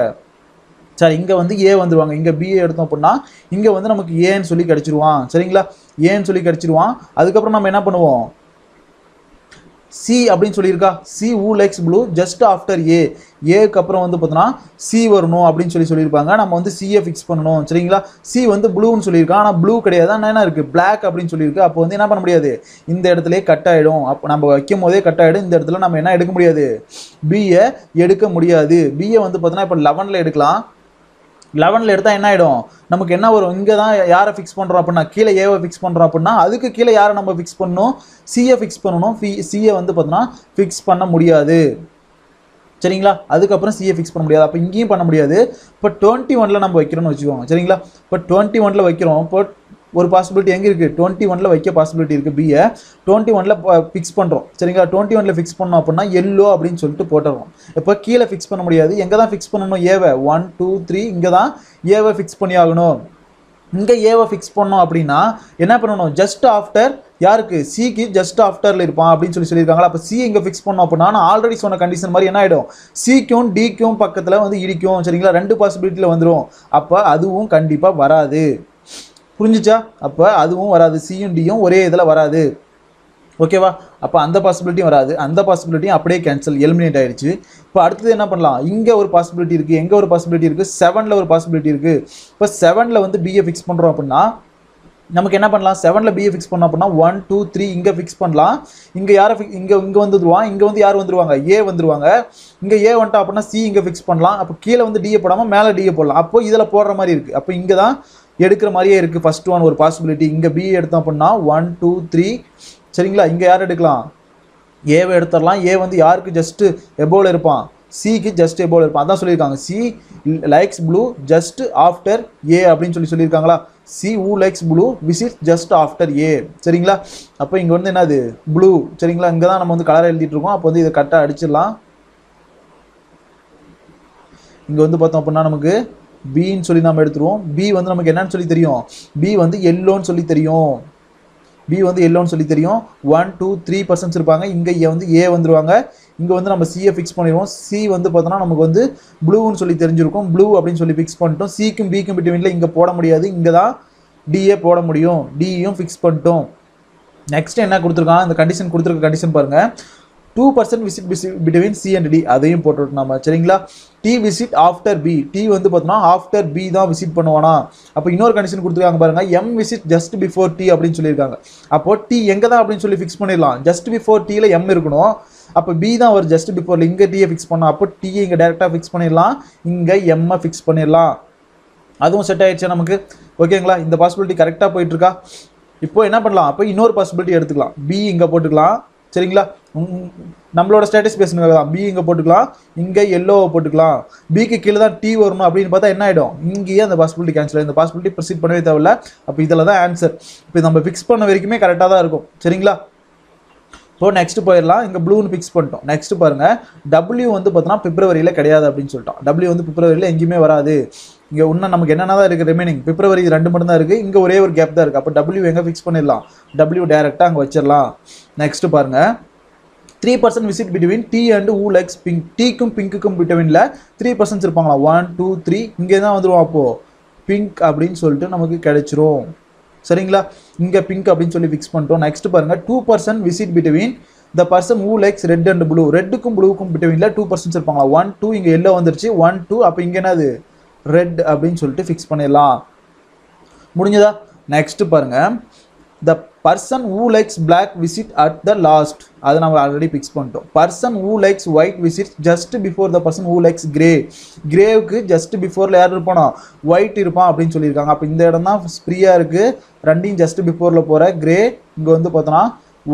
சரி இங்க வந்து a வந்துருவாங்க இங்க b எடுத்தோம் அப்படினா இங்க வந்து நமக்கு a ன்னு சொல்லி கடிச்சிடுவான் சரிங்களா a ன்னு சொல்லி கடிச்சிடுவான் அதுக்கு அப்புறம் நாம என்ன பண்ணுவோம் C அப்படினு சொல்லிருக்கா C who likes blue just after A A க்கு அப்புறம் வந்து பார்த்தனா C வரணும் அப்படினு சொல்லி சொல்லிருப்பாங்க நம்ம வந்து C ஏ ஃபிக்ஸ் பண்ணனும் சரிங்களா C வந்து blue ன்னு சொல்லிருக்கா ஆனா blue கிடையாது அண்ணா என்ன இருக்கு black அப்படினு சொல்லிருக்கு அப்ப வந்து என்ன பண்ண முடியாது இந்த இடத்துலயே கட் ஆயிடும் அப்ப நம்ம வைக்கும்போதே கட் ஆயிடும் இந்த இடத்துல நாம என்ன எடுக்க முடியாது B ஏ எடுக்க முடியாது B ஏ வந்து பார்த்தனா இப்ப eleven ல எடுக்கலாம் eleven ல எடுத்தா என்ன ஆயிடும் நமக்கு என்ன வரும் இங்க தான் யாரை ஃபிக்ஸ் பண்றோம் அப்படினா கீழ A வை ஃபிக்ஸ் பண்றோம் அப்படினா அதுக்கு கீழ யாரை நம்ம ஃபிக்ஸ் பண்ணனும் C ஐ ஃபிக்ஸ் பண்ணனும் C ஐ வந்து பார்த்தனா ஃபிக்ஸ் பண்ண முடியாது சரிங்களா அதுக்கு அப்புறம் C ஐ ஃபிக்ஸ் பண்ண முடியாது அப்ப இங்கேயும் பண்ண முடியாது இப்ப twenty-one ல நம்ம வைக்கிறோம்னு வெச்சுக்கோங்க சரிங்களா இப்ப twenty-one ல வைக்கிறோம் இப்ப ஒரு பாசிபிலிட்டி எங்க இருக்கு twenty-one ல வைக்க பாசிபிலிட்டி இருக்கு B ஐ twenty-one ல ஃபிக்ஸ் பண்றோம் சரிங்களா twenty-one ல ஃபிக்ஸ் பண்ணோம் அப்படினா yellow அப்படினு சொல்லிட்டு போட்டுறோம் இப்போ கீழ ஃபிக்ஸ் பண்ண முடியாது எங்க தான் ஃபிக்ஸ் பண்ணனும் A why one two three இங்க தான் A வை ஃபிக்ஸ் பண்ணியாகணும் இங்க A வை ஃபிக்ஸ் பண்ணோம் அப்படினா என்ன பண்ணனும் just after யாருக்கு C க்கு just after ல இருப்பான் அப்படினு சொல்லி சொல்லிருக்காங்க அப்ப C இங்க ஃபிக்ஸ் பண்ணோம் அப்படினா நான் ஆல்ரெடி சொன்ன கண்டிஷன் மாதிரி என்ன ஆயிடும் C க்கும் D க்கும் பக்கத்துல வந்து இடிக்கும் சரிங்களா ரெண்டு பாசிபிலிட்டில வந்துரும் அப்ப அதுவும் கண்டிப்பா வராது புரிஞ்சுச்சா அப்ப அதுவும் வராது C யும் D யும் ஒரே இதல வராது ஓகேவா அப்ப அந்த பாசிபிலிட்டியும் வராது அந்த பாசிபிலிட்டியும் அப்படியே கேன்சல் எலிமினேட் ஆயிருச்சு இப்போ அடுத்து என்ன பண்ணலாம் இங்க ஒரு பாசிபிலிட்டி இருக்கு எங்க ஒரு பாசிபிலிட்டி இருக்கு seven ல ஒரு பாசிபிலிட்டி இருக்கு இப்போ seven ல வந்து B ஐ ஃபிக்ஸ் பண்றோம் அப்படினா நமக்கு என்ன பண்ணலாம் seven ல B ஐ ஃபிக்ஸ் பண்ணோம் அப்படினா one two three இங்க ஃபிக்ஸ் பண்ணலாம் இங்க யாரை இங்க இங்க வந்துடுவான் இங்க வந்து யார் வந்துருவாங்க A வந்துருவாங்க இங்க A வந்துட்டா அப்படினா C இங்க ஃபிக்ஸ் பண்ணலாம் அப்ப கீழ வந்து D ஐ போடாம மேலே D ஐ போடலாம் அப்போ இதல போடுற மாதிரி இருக்கு அப்ப இங்க தான் எடுக்குற மாதிரியே இருக்கு ஃபர்ஸ்ட் ஒன் ஒரு பாசிபிலிட்டி இங்க B எடுத்தோம் அப்படினா one two three சரிங்களா இங்க யாரை எடுக்கலாம் A வை எடுத்துறலாம் A வந்து யாருக்கு ஜஸ்ட் எபோல இருப்பான் C க்கு ஜஸ்ட் எபோல இருப்பான் அதான் சொல்லிருக்காங்க C likes blue just after A அப்படினு சொல்லி சொல்லிருக்காங்களா C who likes blue visits just after A சரிங்களா அப்ப இங்க வந்து என்னது blue சரிங்களா இங்க தான் நம்ம வந்து கலர் எழுதிட்டு இருக்கோம் அப்ப வந்து இத கட்டா அடிச்சிரலாம் இங்க வந்து பார்த்தோம் அப்படினா நமக்கு B ன்னு சொல்லி நாம எடுத்துறோம் B வந்து நமக்கு என்னன்னு சொல்லி தெரியும் B வந்து yellow ன்னு சொல்லி தெரியும் B வந்து yellow ன்னு சொல்லி தெரியும் one two three percent இருப்பாங்க இங்க A வந்து A வந்துருவாங்க இங்க வந்து நம்ம C ஐ ஃபிக்ஸ் பண்ணிரோம் C வந்து பார்த்தா நமக்கு வந்து blue ன்னு சொல்லி தெரிஞ்சிருக்கும் blue அப்படினு சொல்லி ஃபிக்ஸ் பண்ணிட்டோம் C க்கும் B க்கும் betweenல இங்க போட முடியாது இங்க தான் D ஏ போட முடியும் D யும் ஃபிக்ஸ் பண்ணிட்டோம் நெக்ஸ்ட் என்ன கொடுத்திருக்கான் அந்த கண்டிஷன் கொடுத்திருக்க கண்டிஷன் பாருங்க two percent visit between C and D அதையும் போட்டுட்டு நாம சரிங்களா T visit after B T வந்து பார்த்தா after B தான் விசிட் பண்ணுவானா அப்ப இன்னொரு கண்டிஷன் கொடுத்திருக்காங்க பாருங்க M visit just before T அப்படினு சொல்லிருக்காங்க அப்போ T எங்க தான் அப்படினு சொல்லி ஃபிக்ஸ் பண்ணிரலாம் just before T ல M இருக்கணும் அப்ப B தான் ஒரு just before ல இங்க T ஏ ஃபிக்ஸ் பண்ணா அப்ப T இங்க டைரக்டா ஃபிக்ஸ் பண்ணிரலாம் இங்க M ஏ ஃபிக்ஸ் பண்ணிரலாம் அதுவும் செட் ஆயிடுச்சு நமக்கு ஓகேங்களா இந்த பாசிபிலிட்டி கரெக்ட்டா போயிட்டு இருக்கா இப்போ என்ன பண்ணலாம் அப்ப இன்னொரு பாசிபிலிட்டி எடுத்துக்கலாம் B இங்க போட்டுக்கலாம் சரிங்களா நம்மளோட ஸ்டேட்டஸ் பேசுனதுல B இங்க போட்டுக்கலாம் இங்க yellow போட்டுக்கலாம் B க்கு கீழ தான் T வரணும் அப்படினு பார்த்தா என்ன ஆயிடும் இங்கயே அந்த பாசிபிலிட்டி கேன்சல் ஆயிடும் இந்த பாசிபிலிட்டி ப்ரொசீட் பண்ணவே தேவையில்ல அப்ப இதல தான் ஆன்சர் இப்போ நம்ம ஃபிக்ஸ் பண்ண வரைக்கும் கரெக்ட்டா தான் இருக்கும் சரிங்களா இப்போ நெக்ஸ்ட் போயிரலாம் இங்க blue ன்னு ஃபிக்ஸ் பண்ணிட்டோம் நெக்ஸ்ட் பாருங்க W வந்து பார்த்தா பிப்ரவரியில கிடையாது அப்படினு சொல்லிட்டோம் W வந்து பிப்ரவரியில எங்கயுமே வராது இங்க உன்ன நமக்கு என்னன்னா தான் இருக்கு ரிமைனிங் பிப்ரவரி ரெண்டு மட்டும் தான் இருக்கு இங்க ஒரே ஒரு கேப் தான் இருக்கு அப்ப W எங்க ஃபிக்ஸ் பண்ணிரலாம் W டைரக்ட்டா அங்க வச்சிரலாம் நெக்ஸ்ட் பாருங்க three percent visit between T and who likes pink T க்கும் பிங்க்குக்கும் betweenல three percent இருப்பாங்களா one two three இங்க தான் வந்துரும் அப்போ pink அப்படினு சொல்லிட்டு நமக்கு கிடைச்சிரும் சரிங்களா. இங்க பிங்க் அப்படினு சொல்லி ஃபிக்ஸ் பண்ணிட்டோம். நெக்ஸ்ட் பாருங்க two percent visit between the person who likes red and blue, ரெட்க்கும் ப்ளூக்கும் betweenல two percent இருப்பாங்களா. one two இங்க yellow வந்துருச்சு one two, அப்ப இங்க என்னது red அப்படினு சொல்லிட்டு ஃபிக்ஸ் பண்ணிடலாம். முடிஞ்சதா? நெக்ஸ்ட் பாருங்க the person who likes black visit at the last, அது நாம ஆல்ரெடி பிக்ஸ் பண்ணிட்டோம். person who likes white visit just before the person who likes gray, grayக்கு just beforeல யார் இருப்பானோ white இருப்பான் அப்படினு சொல்லிருக்காங்க. அப்ப இந்த இடம் தான் ஃப்ரீயா இருக்கு. ரெண்டையும் just beforeல போற gray இங்க வந்து பார்த்தனா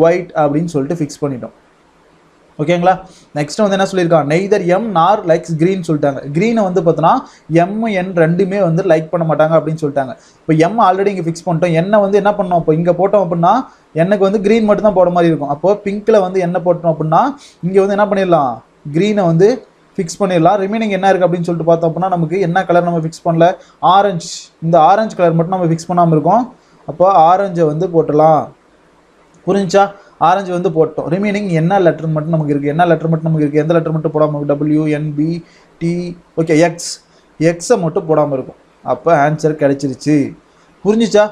white அப்படினு சொல்லிட்டு ஃபிக்ஸ் பண்ணிட்டோம். ஓகேங்களா. நெக்ஸ்ட் வந்து என்ன சொல்லிருக்காங்க, neither m nor likes green சொல்லிட்டாங்க. green வந்து பார்த்தனா m n ரெண்டுமே வந்து லைக் பண்ண மாட்டாங்க அப்படினு சொல்லிட்டாங்க. இப்போ m ஆல்ரெடி இங்க ஃபிக்ஸ் பண்ணிட்டோம். n வந்து என்ன பண்ணோம், இப்போ இங்க போட்டோம் அப்படினா எனக்கு வந்து green மட்டும் தான் போற மாதிரி இருக்கும். அப்போ பிங்க்ல வந்து என்ன போட்டோம் அப்படினா இங்க வந்து என்ன பண்ணிரலாம், green-ஐ வந்து ஃபிக்ஸ் பண்ணிரலாம். ரிமைனிங் என்ன இருக்கு அப்படினு சொல்லிட்டு பார்த்தோம் அப்படினா நமக்கு என்ன கலர் நம்ம ஃபிக்ஸ் பண்ணல, ஆரஞ்சு. இந்த ஆரஞ்சு கலர் மட்டும் நம்ம ஃபிக்ஸ் பண்ணாம இருக்கோம். அப்போ ஆரஞ்சை வந்து போடலாம். புரிஞ்சா? ஆரஞ்சு வந்து போட்டோம். ரிமைனிங் என்ன லெட்டர் மட்டும் நமக்கு இருக்குது, என்ன லெட்டர் மட்டும் நமக்கு இருக்குது, எந்த லெட்டர் மட்டும் போடாமல் இருக்குது, W N P D okay X, எக்ஸை மட்டும் போடாமல் இருக்கும். அப்போ ஆன்சர் கிடச்சிருச்சு. புரிஞ்சிச்சா?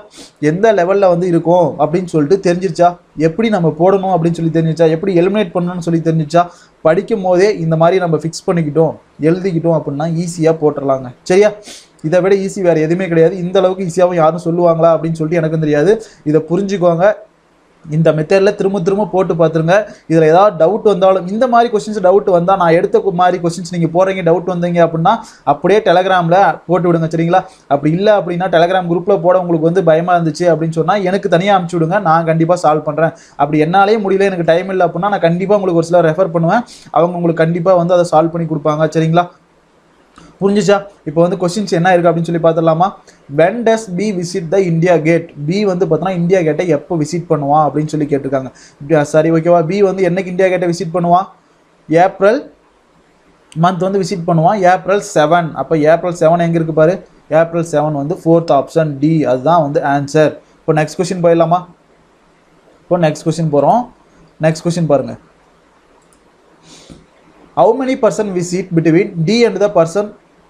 எந்த லெவலில் வந்து இருக்கும் அப்படின்னு சொல்லிட்டு தெரிஞ்சிருச்சா, எப்படி நம்ம போடணும் அப்படின்னு சொல்லி தெரிஞ்சிச்சா, எப்படி எலிமினேட் பண்ணணும்னு சொல்லி தெரிஞ்சிச்சா, படிக்கும் போதே இந்த மாதிரி நம்ம ஃபிக்ஸ் பண்ணிக்கிட்டோம் எழுதிக்கிட்டோம் அப்படின்னா ஈஸியாக போட்டுடலாங்க. சரியா? இதை விட ஈஸி வேறு எதுவுமே கிடையாது. இந்த அளவுக்கு ஈஸியாகவும் யாரும் சொல்லுவாங்களா அப்படின்னு சொல்லிட்டு எனக்கும் தெரியாது. இதை புரிஞ்சுக்குவாங்க. இந்த மெத்தடில் திரும்ப திரும்ப போட்டு பார்த்துருங்க. இதில் ஏதாவது டவுட் வந்தாலும் இந்த மாதிரி கொஸ்டின்ஸ் டவுட் வந்தால் நான் எடுத்த மாதிரி கொஸ்டின்ஸ் நீங்கள் போகிறீங்க டவுட் வந்தீங்க அப்படின்னா அப்படியே டெலகிராமில் போட்டு விடுங்க. சரிங்களா? அப்படி இல்லை அப்படின்னா டெலகிராம் குரூப்பில் போட உங்களுக்கு வந்து பயமாக இருந்துச்சு அப்படின்னு சொன்னால் எனக்கு தனியாக அனுப்பிச்சி விடுங்க. நான் கண்டிப்பாக சால்வ் பண்ணுறேன். அப்படி என்னாலே முடியல, எனக்கு டைம் இல்லை அப்படின்னா நான் கண்டிப்பாக உங்களுக்கு ஒரு சிலர் ரெஃபர் பண்ணுவேன். அவங்க உங்களுக்கு கண்டிப்பாக வந்து அதை சால்வ் பண்ணி கொடுப்பாங்க. சரிங்களா? புரிஞ்சிச்சா? இப்போ வந்து கொஸ்டின்ஸ் என்ன இருக்குது அப்படின்னு சொல்லி பார்த்துடலாமா. when does B visit the India gate? B வந்து பார்த்தோன்னா இந்தியா கேட்டை எப்போ விசிட் பண்ணுவான் அப்படின்னு சொல்லி கேட்டிருக்காங்க. சரி, ஓகேவா. B வந்து என்னைக்கு இந்தியா கேட்டை விசிட் பண்ணுவான், ஏப்ரல் மந்த் வந்து விசிட் பண்ணுவான், ஏப்ரல் செவன். அப்போ ஏப்ரல் செவன் எங்கே இருக்குது பாரு, ஏப்ரல் செவன் வந்து ஃபோர்த் ஆப்ஷன் டி, அதுதான் வந்து ஆன்சர். இப்போ நெக்ஸ்ட் கொஸ்டின் போயிடலாமா. இப்போ நெக்ஸ்ட் கொஸ்டின் போகிறோம். நெக்ஸ்ட் கொஸ்டின் பாருங்கள். how many person visit between D and the person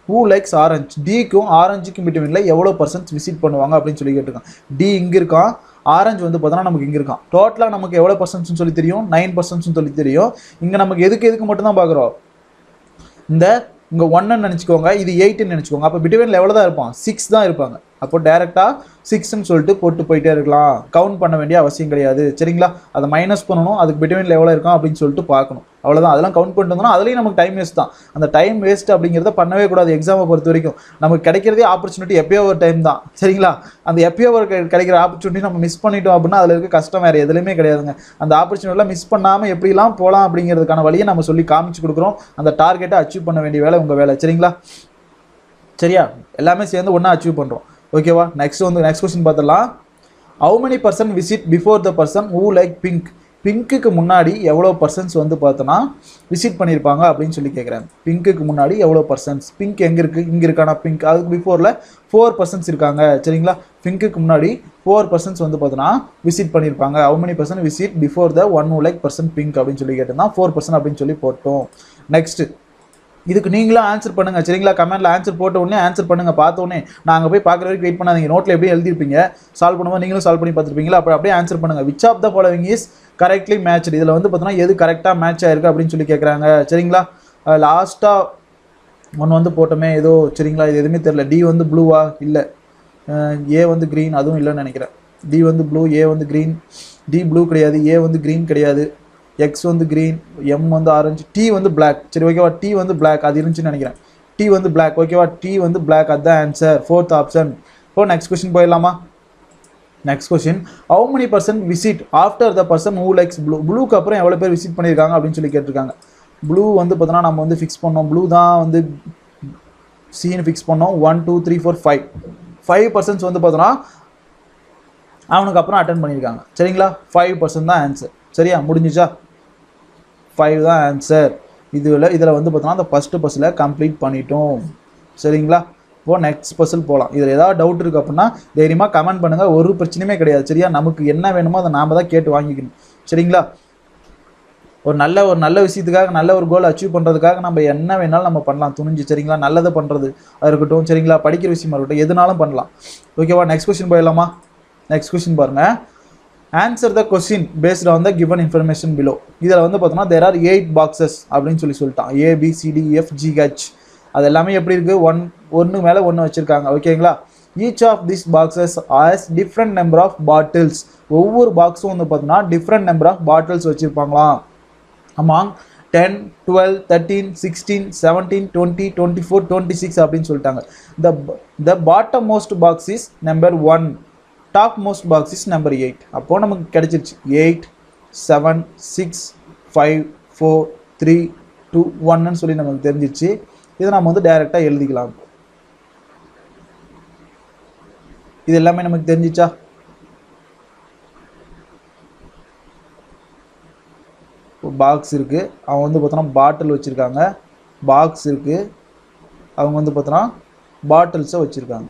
who likes orange? டிக்கும் ஆரஞ்சுக்கும் பிட்வீன்ல எவ்வளோ பர்சன்ட்ஸ் விசிட் பண்ணுவாங்க அப்படின்னு சொல்லி கேட்டிருக்காங்க. டி இங்கே இருக்கான், ஆரஞ்சு வந்து பார்த்தோன்னா நமக்கு இங்கே இருக்கான். டோட்டலாக நமக்கு எவ்வளோ பர்சன்ட்ஸ்னு சொல்லி தெரியும், நைன் பர்சன்ட்ஸ்னு சொல்லி தெரியும். இங்கே நமக்கு எதுக்கு எதுக்கு மட்டும்தான் பார்க்குறோம். இந்த இங்கே ஒன்றுன்னு நினச்சிக்கோங்க, இது எயிட்டுன்னு நினச்சிக்கோங்க. அப்போ பிட்வீனில் எவ்வளோ தான் இருப்பான், சிக்ஸ் தான் இருப்பாங்க. அப்போ டேரெக்டாக சிக்ஸ்ன்னு சொல்லிட்டு போட்டு போயிட்டே இருக்கலாம். கவுண்ட் பண்ண வேண்டிய அவசியம் கிடையாது. சரிங்களா? அதை மைனஸ் பண்ணணும், அதுக்கு பிட்வீனில் எவ்வளோ இருக்கும் அப்படின்னு சொல்லிட்டு பார்க்கணும். அவ்வளோதான். அதெல்லாம் கவுண்ட் பண்ணிட்டோம்னா அதுலேயும் நமக்கு டைம் வேஸ்ட் தான். அந்த டைம் வேஸ்ட் அப்படிங்கிறத பண்ணவே கூடாது. எக்ஸாமை பொறுத்த வரைக்கும் நமக்கு கிடைக்கிறதே ஆப்பர்ச்சுனிட்டி எப்போயோ ஒரு டைம் தான். சரிங்களா? அந்த எப்போயோ ஒரு கிடைக்கிற ஆப்பர்ச்சுனிட்டி நம்ம மிஸ் பண்ணிட்டோம் அப்படின்னா அதில் இருக்க கஷ்டம் வேறு எதுலையுமே கிடையாதுங்க. அந்த ஆப்பர்ச்சுனிட்டிலாம் மிஸ் பண்ணாமல் எப்படிலாம் போகலாம் அப்படிங்கிறதுக்கான வழியை நம்ம சொல்லி காமிச்சு கொடுக்குறோம். அந்த டார்கெட்டை அச்சீவ் பண்ண வேண்டிய வேலை உங்கள் வேலை. சரிங்களா? சரியா? எல்லாமே சேர்ந்து ஒன்றா அச்சீவ் பண்ணுறோம். ஓகேவா. நெக்ஸ்ட் வந்து நெக்ஸ்ட் கொஸ்டின் பார்த்துடலாம். How many percent visit before the person who like pink? பிங்க்குக்கு முன்னாடி எவ்வளோ பர்சன்ட்ஸ் வந்து பார்த்தோன்னா விசிட் பண்ணியிருப்பாங்க அப்படின்னு சொல்லி கேட்குறாங்க. பிங்க்குக்கு முன்னாடி எவ்வளோ பர்சன்ட்ஸ், பிங்க் எங்கே இருக்குது, இங்கே இருக்கானா பிங்க், அதுக்கு பிஃபோரில் ஃபோர் பர்சன்ட்ஸ் இருக்காங்க. சரிங்களா? பிங்க்குக்கு முன்னாடி ஃபோர் பர்சன்ட்ஸ் வந்து பார்த்தோன்னா விசிட் பண்ணியிருப்பாங்க. How many percent visit before the one who like percent pink அப்படின்னு சொல்லி கேட்டோம்னா ஃபோர் பர்சன்ட் அப்படின்னு சொல்லி போட்டோம். நெக்ஸ்ட்டு இதுக்கு நீங்களும் ஆன்சர் பண்ணுங்கள். சரிங்களா? கமெண்ட்டில் ஆன்சர் போட்ட உடனே ஆன்சர் பண்ணுங்கள். பார்த்தோன்னே நாங்கள் போய் பார்க்குற வரைக்கும் வெயிட் பண்ணாதீங்க. நோட்டில் எப்படி எழுதிருப்பீங்க, சால்வ் பண்ணும்போது நீங்களும் சால்வ் பண்ணி பார்த்துருப்பீங்களா, அப்போ அப்படியே ஆன்சர் பண்ணுங்கள். Which of the following is correctly match? இதில் வந்து பார்த்தோன்னா எது கரெக்டாக மேட்ச் ஆயிருக்கு அப்படின்னு சொல்லி கேட்குறாங்க. சரிங்களா? லாஸ்ட்டாக ஒன்று வந்து போட்டோமே ஏதோ. சரிங்களா? இது எதுவுமே தெரில. டி வந்து ப்ளூவா இல்லை ஏ வந்து க்ரீன், அதுவும் இல்லைன்னு நினைக்கிறேன். டி வந்து ப்ளூ, ஏ வந்து க்ரீன். டி ப்ளூ கிடையாது, ஏ வந்து க்ரீன் கிடையாது, எக்ஸ் வந்து க்ரீன், எம் வந்து ஆரஞ்சு, டி வந்து பிளாக். சரி, ஓகேவா. டி வந்து பிளாக் அது இருந்துச்சுன்னு நினைக்கிறேன். டி வந்து பிளாக். ஓகேவா. டி வந்து பிளாக், அதுதான் ஆன்சர், ஃபோர்த் ஆப்ஷன். இப்போ நெக்ஸ்ட் கொஸ்டின் போயிடலாமா. Next question how many percent visit after the person who likes blue? ப்ளூக்கு அப்புறம் எவ்வளோ பேர் விசிட் பண்ணியிருக்காங்க அப்படின்னு சொல்லி கேட்டிருக்காங்க. ப்ளூ வந்து பார்த்தோன்னா நம்ம வந்து ஃபிக்ஸ் பண்ணோம், ப்ளூ தான் வந்து சீன்னு ஃபிக்ஸ் பண்ணோம். One two three four five five percents வந்து பார்த்தோன்னா அவனுக்கு அப்புறம் அட்டன் பண்ணியிருக்காங்க. சரிங்களா? ஃபைவ் பர்சன்ட் தான் ஆன்சர். சரியா? முடிஞ்சிச்சா? ஃபைவ் தான் ஆன்சர். இதில் இதில் வந்து பார்த்தோன்னா அந்த ஃபஸ்ட்டு பஸ்ஸில் கம்ப்ளீட் பண்ணிட்டோம். சரிங்களா? இப்போ நெக்ஸ்ட் பஸ்ஸில் போகலாம். இதில் ஏதாவது டவுட் இருக்குது அப்படின்னா தைரியமாக கமெண்ட் பண்ணுங்கள். ஒரு பிரச்சனையுமே கிடையாது. சரியா? நமக்கு என்ன வேணுமோ அதை நாம் தான் கேட்டு வாங்கிக்கணும். சரிங்களா? ஒரு நல்ல ஒரு நல்ல விஷயத்துக்காக, நல்ல ஒரு கோல் அச்சீவ் பண்ணுறதுக்காக நம்ம என்ன வேணாலும் நம்ம பண்ணலாம் துணிஞ்சு. சரிங்களா? நல்லதை பண்ணுறது அது இருக்கட்டும். சரிங்களா? படிக்கிற விஷயமா இருக்கட்டும், எதுனாலும் பண்ணலாம். ஓகேவா. நெக்ஸ்ட் கொஸ்டின் போயிடலாமா. Next question பாருங்க. Answer the question based on the given information below. இதில வந்து பார்த்தோம்னா there are eight boxes அப்படினு சொல்லி சொல்லிட்டான். A B C D E F G H. அது எல்லாமே எப்படி இருக்கு? ஒன்னு ஒன்னு மேல ஒன்னு வச்சிருக்காங்க. ஓகேங்களா? Each of these boxes has different number of bottles. ஒவ்வொரு பாக்ஸும் வந்து பார்த்தோம்னா different number of bottles வச்சிருப்பாங்களாம். Among ten, twelve, thirteen, sixteen, seventeen, twenty, twenty-four, twenty-six அப்படினு சொல்லிட்டாங்க. The the bottom most box is number one. Top most box is number eight. அப்போ நமக்கு கிடைச்சிருச்சு eight, seven, six, five, four, three, two, one ன்னு சொல்லி நமக்கு தெரிஞ்சிருச்சு. இத நாம வந்து டைரக்ட்டா எழுதிக்கலாம். இது எல்லாமே நமக்கு தெரிஞ்சிச்சா? ஒரு பாக்ஸ் இருக்கு. அவங்க வந்து பார்த்தா பாட்டில் வச்சிருக்காங்க. பாக்ஸ் இருக்கு. அவங்க வந்து பார்த்தா பாட்டில்ஸ் வச்சிருக்காங்க.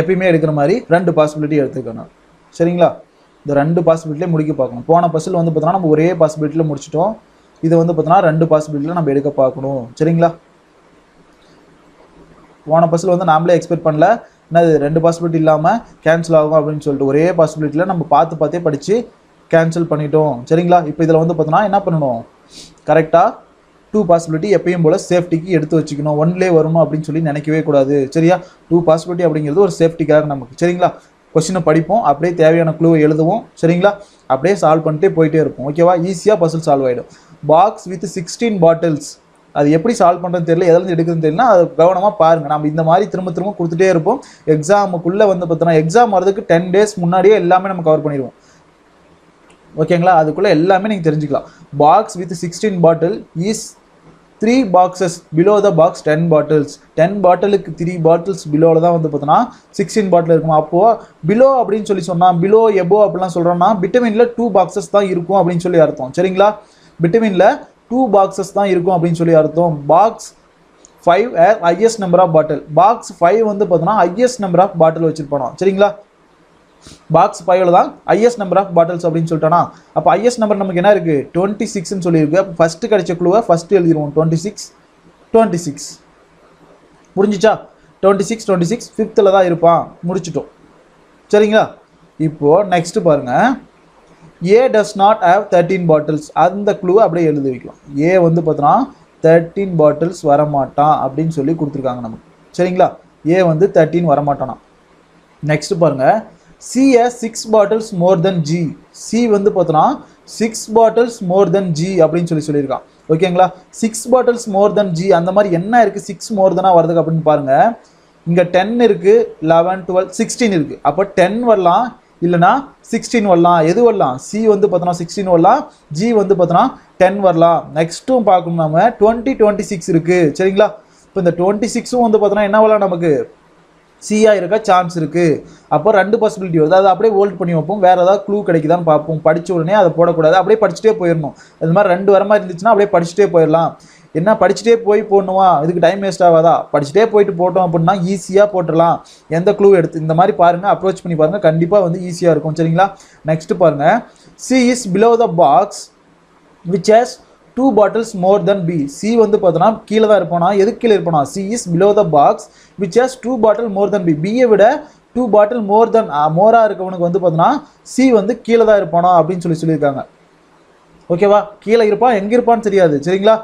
எப்பயுமே எடுக்கிற மாதிரி ரெண்டு பாசிபிலிட்டி எடுத்துக்கணும். சரிங்களா? இந்த ரெண்டு பாசிபிலிட்டிலே முடிக்க பார்க்கணும். போன பசில் வந்து பார்த்தோன்னா நம்ம ஒரே பாசிபிலிட்டியில் முடிச்சிட்டோம். இது வந்து பார்த்தோன்னா ரெண்டு பாசிபிலிட்டியில் நம்ம எடுக்க பார்க்கணும். சரிங்களா? போன பசில் வந்து நாமளே எக்ஸ்பெக்ட் பண்ணல என்னது ரெண்டு பாசிபிலிட்டி இல்லாமல் கேன்சல் ஆகும் அப்படின்னு சொல்லிட்டு ஒரே பாசிபிலிட்டியில் நம்ம பார்த்து பார்த்தே படித்து கேன்சல் பண்ணிட்டோம். சரிங்களா? இப்போ இதில் வந்து பார்த்தோன்னா என்ன பண்ணணும்? கரெக்டாக டூ பாசிபிலிட்டி எப்பயும் போல் சேஃப்டிக்கு எடுத்து வச்சுக்கணும். ஒன்லே வரணும் அப்படின்னு சொல்லி நினைக்கவே கூடாது. சரியா? டூ பாசிபிலிட்டி அப்படிங்கிறது ஒரு சேஃப்டிக்காக நமக்கு. சரிங்களா? கொஸ்டினை படிப்போம், அப்படியே தேவையான க்ளூவை எழுதுவோம். சரிங்களா? அப்படியே சால்வ் பண்ணிட்டே போயிட்டே இருப்போம். ஓகேவா? ஈஸியாக பசில் சால்வ் ஆகிடும். பாக்ஸ் வித் சிக்ஸ்டீன் பாட்டில்ஸ், அது எப்படி சால்வ் பண்ணுறதுன்னு தெரியல, எதாவது எடுக்குதுன்னு தெரியல, அது கவனமாக பாருங்கள். நம்ம இந்த மாதிரி திரும்ப திரும்ப கொடுத்துட்டே இருப்போம். எக்ஸாமுக்குள்ளே வந்து பார்த்தோன்னா எக்ஸாம் வரதுக்கு டென் டேஸ் முன்னாடியே எல்லாமே நம்ம கவர் பண்ணிடுவோம். ஓகேங்களா? அதுக்குள்ளே எல்லாமே நீங்கள் தெரிஞ்சுக்கலாம். Box with sixteen bottle is three boxes below the box ten bottles. Ten பாட்டிலுக்கு த்ரீ பாட்டில்ஸ் பிலோவில் தான் வந்து பார்த்தோன்னா சிக்ஸ்டீன் பாட்டில் இருக்குமா. அப்போது பிலோ அப்படின்னு சொல்லி சொன்னால், பிலோ எபோ அப்படிலாம் சொல்கிறோன்னா விட்டமினில் டூ பாக்ஸஸ் தான் இருக்கும் அப்படின்னு சொல்லி அர்த்தம். சரிங்களா? விட்டமினில் டூ பாக்ஸஸ் தான் இருக்கும் அப்படின்னு சொல்லி அர்த்தம். Box five are highest number of bottle. Box five வந்து பார்த்தோன்னா ஹையஸ்ட் நம்பர் ஆஃப் பாட்டில் வச்சுருப்போம். சரிங்களா? பாக்ஸ் ஃபைவ்ல தான் ஹையஸ்ட் நம்பர் ஆஃப் பாட்டில்ஸ் அப்படின்னு சொல்லிட்டோன்னா அப்போ ஹையஸ்ட் நம்பர் நமக்கு என்ன இருக்குது? டுவெண்ட்டி சிக்ஸ்ன்னு சொல்லியிருக்கு. அப்போ ஃபஸ்ட்டு கிடைச்ச க்ளூவை ஃபஸ்ட்டு எழுதிடுவோம். டுவெண்ட்டி சிக்ஸ் டுவெண்ட்டி சிக்ஸ் முடிஞ்சிச்சா? டுவெண்ட்டி சிக்ஸ் டுவெண்ட்டி சிக்ஸ் ஃபிஃப்த்தில் தான் இருப்பான். முடிச்சிட்டோம். சரிங்களா? இப்போது நெக்ஸ்ட்டு பாருங்கள். A does not have thirteen bottles. அந்த க்ளூவை அப்படியே எழுதி வைக்கலாம். ஏ வந்து பார்த்தோன்னா தேர்ட்டீன் பாட்டில்ஸ் வரமாட்டான் அப்படின்னு சொல்லி கொடுத்துருக்காங்க நமக்கு. சரிங்களா? ஏ வந்து தேர்ட்டீன் வரமாட்டானா. நெக்ஸ்ட்டு பாருங்கள். C has six bottles more than G. C வந்து பார்த்தோன்னா six bottles more than G அப்படின்னு சொல்லி சொல்லியிருக்கான். ஓகேங்களா? six bottles more than G, அந்த மாதிரி என்ன இருக்குது six more than வரதுக்கு அப்படின்னு பாருங்கள். இங்கே டென் இருக்குது, லெவன், டுவெல், சிக்ஸ்டீன் இருக்குது. அப்போ டென் வரலாம், இல்லைனா சிக்ஸ்டீன் வரலாம். எது வரலாம்? C வந்து பார்த்தோன்னா சிக்ஸ்டீன் வரலாம், G வந்து பார்த்தோன்னா டென் வரலாம். நெக்ஸ்ட்டும் பார்க்கணும் நம்ம டுவெண்ட்டி டுவெண்ட்டி சிக்ஸ் இருக்குது. சரிங்களா? இப்போ இந்த டுவெண்ட்டி சிக்ஸும் வந்து பார்த்தோன்னா என்ன வரலாம்? நமக்கு சியாக இருக்க சான்ஸ் இருக்குது. அப்போ ரெண்டு பாசிபிலிட்டி வருது. அதை அப்படியே ஹோல்ட் பண்ணி வைப்போம். வேறு ஏதாவது க்ளூ கிடைக்குதான்னு பார்ப்போம். படித்த உடனே அதை போடக்கூடாது. அப்படியே படிச்சுட்டே போயிடணும். அது மாதிரி ரெண்டு வர மாதிரி இருந்துச்சுன்னா அப்படியே படிச்சுட்டே போயிடலாம். என்ன படிச்சுட்டே போய் போடணுமா? இதுக்கு டைம் வேஸ்ட் ஆகாதா? படிச்சுட்டே போயிட்டு போட்டோம் அப்படின்னா ஈஸியாக போட்டுடலாம். எந்த க்ளூ எடுத்து இந்த மாதிரி பாருங்கள், அப்ரோச் பண்ணி பாருங்கள், கண்டிப்பாக வந்து ஈஸியாக இருக்கும். சரிங்களா? நெக்ஸ்ட்டு பாருங்கள். C is below the box which has two bottles more than B. C வந்து பார்த்தோன்னா கீழே தான் இருப்போனா. எதுக்கு கீழே இருப்போனா? C is below the box which has two bottle more than B. பியை விட டூ பாட்டில் மோர் தென் மோராக இருக்கவனுக்கு வந்து பார்த்தோன்னா சி வந்து கீழே தான் இருப்பானா அப்படின்னு சொல்லி சொல்லியிருக்காங்க. ஓகேவா? கீழே இருப்பான், எங்கே இருப்பான்னு தெரியாது. சரிங்களா?